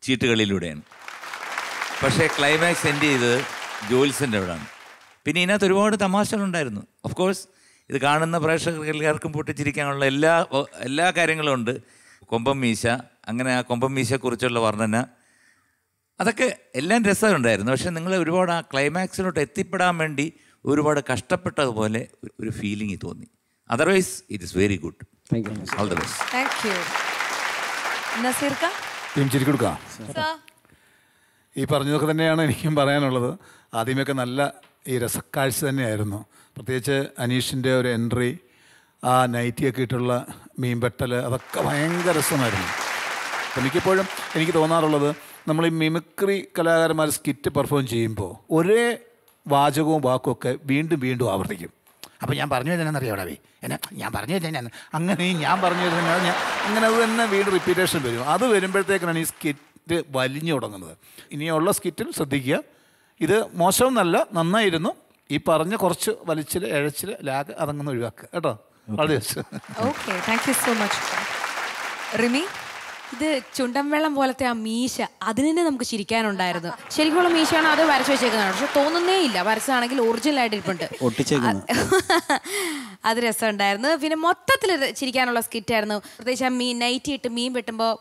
ചീട്ടുകളിലൂടെയാണ്, പക്ഷേ ക്ലൈമാക്സ് എൻഡ് ചെയ്ത് ജോത്സ്യൻ്റെ അവിടെയാണ്. പിന്നെ ഇതിനകത്ത് ഒരുപാട് തമാശകളുണ്ടായിരുന്നു. ഓഫ് കോഴ്സ് ഇത് കാണുന്ന പ്രേക്ഷകർക്ക് എല്ലാവർക്കും പൊട്ടിച്ചിരിക്കാനുള്ള എല്ലാ എല്ലാ കാര്യങ്ങളും ഉണ്ട്. കൊമ്പം മീശ, അങ്ങനെ ആ കൊമ്പം മീശയെക്കുറിച്ചുള്ള വർണ്ണന, അതൊക്കെ എല്ലാം രസമുണ്ടായിരുന്നു. പക്ഷേ നിങ്ങൾ ഒരുപാട് ആ ക്ലൈമാക്സിലോട്ട് എത്തിപ്പെടാൻ വേണ്ടി ഒരുപാട് കഷ്ടപ്പെട്ടതുപോലെ ഒരു ഫീലിംഗ് തോന്നി. Otherwise, it is very good. Thank you. All the best. Thank you. Nasir ka? Team Chirikkudu ka? Sir. ഈ പറഞ്ഞതൊക്കെ തന്നെയാണ് എനിക്കും പറയാനുള്ളത്. ആദ്യമൊക്കെ നല്ല ഈ രസക്കാഴ്ച തന്നെയായിരുന്നു. പ്രത്യേകിച്ച് അനീഷിൻ്റെ ഒരു എൻട്രി, ആ നൈറ്റിയൊക്കെ ഇട്ടുള്ള മീൻ വെട്ടൽ, അതൊക്കെ ഭയങ്കര രസമായിരുന്നു. എനിക്കിപ്പോഴും എനിക്ക് തോന്നാറുള്ളത്, നമ്മൾ ഈ മിമിക്രി കലാകാരന്മാർ സ്കിറ്റ് പെർഫോം ചെയ്യുമ്പോൾ ഒരേ വാചകവും വാക്കുമൊക്കെ വീണ്ടും വീണ്ടും ആവർത്തിക്കും. അപ്പോൾ ഞാൻ പറഞ്ഞു തന്നെയാണെന്നറിയാവേ, എന്നെ ഞാൻ പറഞ്ഞു തന്നെയാണ്, അങ്ങനെ ഞാൻ പറഞ്ഞു തന്നെയാണ്, ഞാൻ അങ്ങനെ അത് തന്നെ വീണ്ടും റിപ്പീറ്റേഷൻ വരും. അത് വരുമ്പോഴത്തേക്കാണ് ഈ സ്കിറ്റ് വലിഞ്ഞു തുടങ്ങുന്നത്. ഇനിയുള്ള സ്കിറ്റിൽ ശ്രദ്ധിക്കുക. ഇത് മോശമെന്നല്ല, നന്നായിരുന്നു. ഈ പറഞ്ഞ കുറച്ച് വലിച്ചിൽ ഇഴച്ചിൽ ലാഗ് അതങ്ങനെ ഒഴിവാക്കുക കേട്ടോ. റിമി, ഇത് ചുണ്ടൻ വെള്ളം പോലത്തെ ആ മീശ, അതിന് തന്നെ നമുക്ക് ചിരിക്കാനുണ്ടായിരുന്നു. ശരിക്കുള്ള മീശയാണോ അത് വരച്ചു വെച്ചേക്കുന്നതാണ്? പക്ഷെ തോന്നുന്നേ ഇല്ല, വരച്ചതാണെങ്കിൽ ഒറിജിനൽ ആയിട്ട് ഇരിപ്പുണ്ട്. അത് രസമുണ്ടായിരുന്നു. പിന്നെ മൊത്തത്തിൽ ചിരിക്കാനുള്ള സ്കിറ്റായിരുന്നു. പ്രത്യേകിച്ച് ആ മീൻ നൈറ്റി ഇട്ട് മീൻ വെട്ടുമ്പോൾ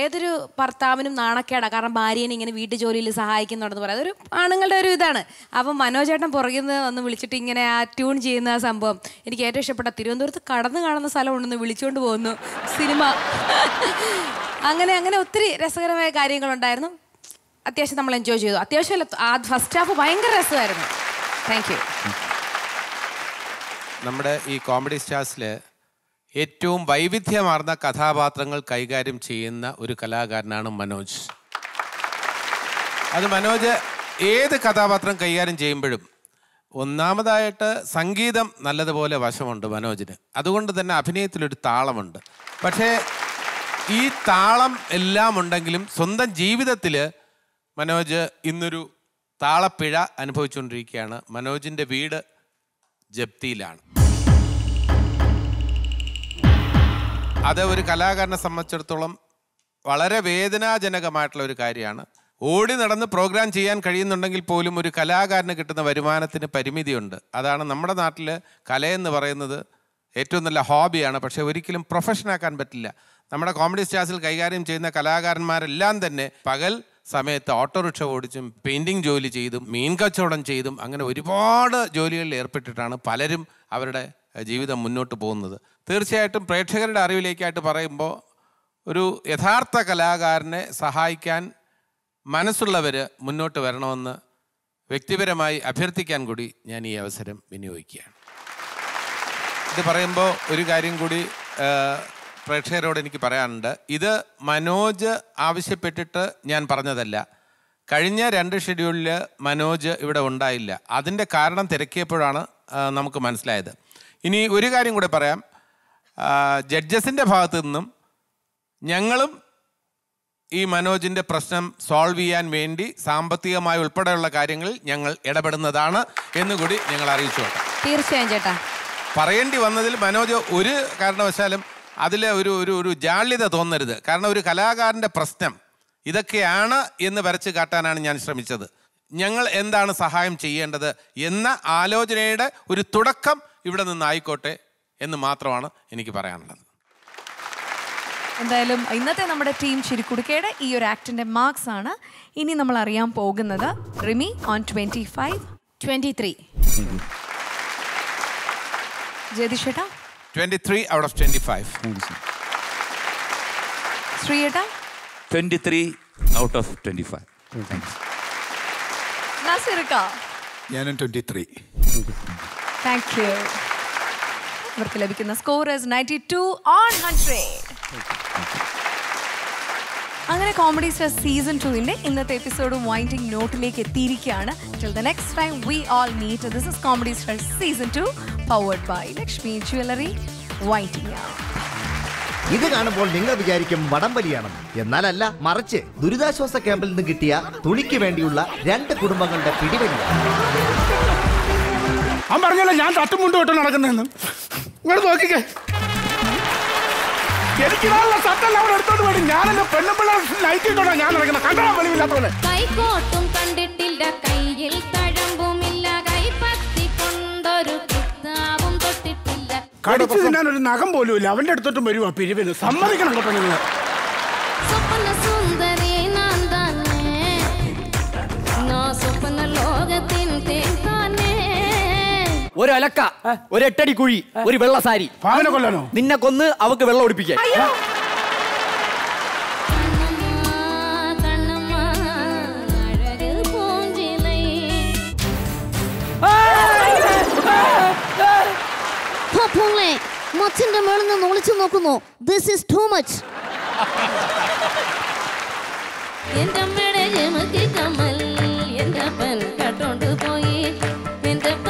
ഏതൊരു ഭർത്താവിനും നാണക്കേടാണ്, കാരണം ഭാര്യനെ ഇങ്ങനെ വീട്ടു ജോലിയിൽ സഹായിക്കുന്നുണ്ടെന്ന് പറയാം. അതൊരു ആണുങ്ങളുടെ ഒരു ഇതാണ്. അപ്പം മനോജേട്ടൻ പുറകിൽ നിന്ന് ഒന്ന് വിളിച്ചിട്ട് ഇങ്ങനെ ആ ട്യൂൺ ചെയ്യുന്ന ആ സംഭവം എനിക്ക് ഏറ്റവും ഇഷ്ടപ്പെട്ട. തിരുവനന്തപുരത്ത് കടന്നു കാണുന്ന സ്ഥലം ഉണ്ടെന്ന് വിളിച്ചുകൊണ്ട് പോകുന്നു സിനിമ. അങ്ങനെ അങ്ങനെ ഒത്തിരി രസകരമായ കാര്യങ്ങളുണ്ടായിരുന്നു. അത്യാവശ്യം നമ്മൾ എൻജോയ് ചെയ്തു. അത്യാവശ്യം ആ ഫസ്റ്റ് ഹാഫ് ഭയങ്കര രസമായിരുന്നു. Thank you. നമ്മുടെ ഈ കോമഡി സ്റ്റാർസിൽ ഏറ്റവും വൈവിധ്യമാർന്ന കഥാപാത്രങ്ങൾ കൈകാര്യം ചെയ്യുന്ന ഒരു കലാകാരനാണ് മനോജ്. അത് മനോജ് ഏത് കഥാപാത്രം കൈകാര്യം ചെയ്യുമ്പോഴും ഒന്നാമതായിട്ട് സംഗീതം നല്ലതുപോലെ വശമുണ്ട് മനോജിന്. അതുകൊണ്ട് തന്നെ അഭിനയത്തിലൊരു താളമുണ്ട്. പക്ഷേ ഈ താളം എല്ലാം ഉണ്ടെങ്കിലും സ്വന്തം ജീവിതത്തിൽ മനോജ് ഇന്നൊരു താളപ്പിഴ അനുഭവിച്ചുകൊണ്ടിരിക്കുകയാണ്. മനോജിൻ്റെ വീട് ജപ്തിയിലാണ്. അത് ഒരു കലാകാരനെ സംബന്ധിച്ചിടത്തോളം വളരെ വേദനാജനകമായിട്ടുള്ള ഒരു കാര്യമാണ്. ഓടി നടന്ന് പ്രോഗ്രാം ചെയ്യാൻ കഴിയുന്നുണ്ടെങ്കിൽ പോലും ഒരു കലാകാരന് കിട്ടുന്ന വരുമാനത്തിന് പരിമിതിയുണ്ട്. അതാണ് നമ്മുടെ നാട്ടിൽ കലയെന്ന് പറയുന്നത് ഏറ്റവും നല്ല ഹോബിയാണ്, പക്ഷേ ഒരിക്കലും പ്രൊഫഷനാക്കാൻ പറ്റില്ല. നമ്മുടെ കോമഡി സ്റ്റാർസിൽ കൈകാര്യം ചെയ്യുന്ന കലാകാരന്മാരെല്ലാം തന്നെ പകൽ സമയത്ത് ഓട്ടോറിക്ഷ ഓടിച്ചും പെയിൻറ്റിങ് ജോലി ചെയ്തും മീൻ കച്ചവടം ചെയ്തും അങ്ങനെ ഒരുപാട് ജോലികളിൽ ഏർപ്പെട്ടിട്ടാണ് പലരും അവരുടെ ജീവിതം മുന്നോട്ട് പോകുന്നത്. തീർച്ചയായിട്ടും പ്രേക്ഷകരുടെ അറിവിലേക്കായിട്ട് പറയുമ്പോൾ ഒരു യഥാർത്ഥ കലാകാരനെ സഹായിക്കാൻ മനസ്സുള്ളവർ മുന്നോട്ട് വരണമെന്ന് വ്യക്തിപരമായി അഭ്യർത്ഥിക്കാൻ കൂടി ഞാൻ ഈ അവസരം വിനിയോഗിക്കുകയാണ്. ഇത് പറയുമ്പോൾ ഒരു കാര്യം കൂടി പ്രേക്ഷകരോട് എനിക്ക് പറയാനുണ്ട്. ഇത് മനോജ് ആവശ്യപ്പെട്ടിട്ട് ഞാൻ പറഞ്ഞതല്ല. കഴിഞ്ഞ രണ്ട് ഷെഡ്യൂളിൽ മനോജ് ഇവിടെ ഉണ്ടായില്ല. അതിൻ്റെ കാരണം തിരക്കിയപ്പോഴാണ് നമുക്ക് മനസ്സിലായത്. ഇനി ഒരു കാര്യം കൂടെ പറയാം. ജഡ്ജസിൻ്റെ ഭാഗത്തു നിന്നും ഞങ്ങളും ഈ മനോജിൻ്റെ പ്രശ്നം സോൾവ് ചെയ്യാൻ വേണ്ടി സാമ്പത്തികമായി ഉൾപ്പെടെയുള്ള കാര്യങ്ങളിൽ ഞങ്ങൾ ഇടപെടുന്നതാണ് എന്നുകൂടി ഞങ്ങൾ അറിയിച്ചു കേട്ടോ. തീർച്ചയായും ചേട്ടാ. പറയേണ്ടി വന്നതിൽ മനോജ് ഒരു കാരണവശാലും അതിലെ ഒരു ഒരു ഒരു ജാള്യത തോന്നരുത്. കാരണം ഒരു കലാകാരൻ്റെ പ്രശ്നം ഇതൊക്കെയാണ് എന്ന് വരച്ച് കാട്ടാനാണ് ഞാൻ ശ്രമിച്ചത്. ഞങ്ങൾ എന്താണ് സഹായം ചെയ്യേണ്ടത് എന്ന ആലോചനയുടെ ഒരു തുടക്കം ഇവിടെ നിന്നായിക്കോട്ടെ എന്ന് മാത്രമാണ് എനിക്ക് പറയാനുള്ളത്. എന്തായാലും ഇന്നത്തെ നമ്മുടെ ടീം ചിരിക്കുടുക്കയുടെ ഈ ഒരു ആക്ടിൻ്റെ മാർക്സ് ആണ് ഇനി നമ്മൾ അറിയാൻ പോകുന്നത്. Rimi on twenty five twenty three ജതിഷേട്ട twenty three out of twenty five ശ്രീയേട്ട twenty three out of twenty five ഞാനും ട്വൻറ്റി ത്രീ Thank you. ഇവർക്ക് ലഭിക്കുന്ന score is ninety-two on one hundred. അങ്ങനെ കോമഡി സ്റ്റാർ സീസൺ ടൂവിൻ്റെ ഇന്നത്തെ എപ്പിസോഡ് വൈൻഡിംഗ് നോട്ടിലേക്ക് എത്തിയിരിക്കുകയാണ്. Till the next time we all meet. This is Comedy Stars Season two powered by Lakshmi Jewellery Whiting. ഇത് കാണുമ്പോൾ നിങ്ങൾ വിചാരിക്കും വടംവലിയാണെന്ന്. എന്നാലല്ല, മറിച്ച് ദുരിതാശ്വാസ ക്യാമ്പിൽ നിന്ന് കിട്ടിയ തുണിക്ക് വേണ്ടിയുള്ള രണ്ട് കുടുംബങ്ങളുടെ പിടിവലിയാണ്. അവൻ പറഞ്ഞല്ലോ ഞാൻ തട്ടും മുണ്ടും ഇട്ട് നടക്കുന്നതെന്ന്. നിങ്ങൾ നോക്കിക്കേ, എനിക്ക് നല്ല സത്തെല്ലാം അവിടെ എടുത്തോണ്ട് പോയി. ഞാനെന്റെ പെണ്ണുമ്പിള്ള ലൈറ്റ് ഇട്ടോടാ ഞാൻ നടക്കുന്നത്. കണ്ടാ വെളിവില്ലാത്തവനെ കൈക്കോട്ടും കണ്ടിട്ടില്ല, കയ്യിൽ തഴമ്പുമില്ല, കൈപ്പത്തി കൊണ്ടൊരു കിതാവും തൊട്ടിട്ടില്ല, കടിച്ചു തിന്നാൻ ഒരു നഖം പോലും ഇല്ല. അവന്റെ അടുത്തോട്ടും വരുവാ പിരിവിന്. സമ്മതിക്കണം കേട്ടോ നിങ്ങൾ. സ്വപ്ന സുന്ദരി നാൻ തന്നെ, സ്വപ്ന ലോകത്തിൻ തേൻ തന്നെ. ഒരു അലക്ക, ഒരു എട്ടടി കുഴി, ഒരു വെള്ളസാരി. നിന്നെ കൊന്ന് അവക്ക് വെള്ളം ഒടിപ്പിക്കാൻ. മച്ചിന്റെ മേളിൽ നിന്ന് ഒളിച്ചു നോക്കുന്നു. This is too much. എന്റെ അമ്മയുടെ ജമതി കമൽ എന്റെ അപ്പൻ കട്ടോണ്ട് പോയി. എന്റെ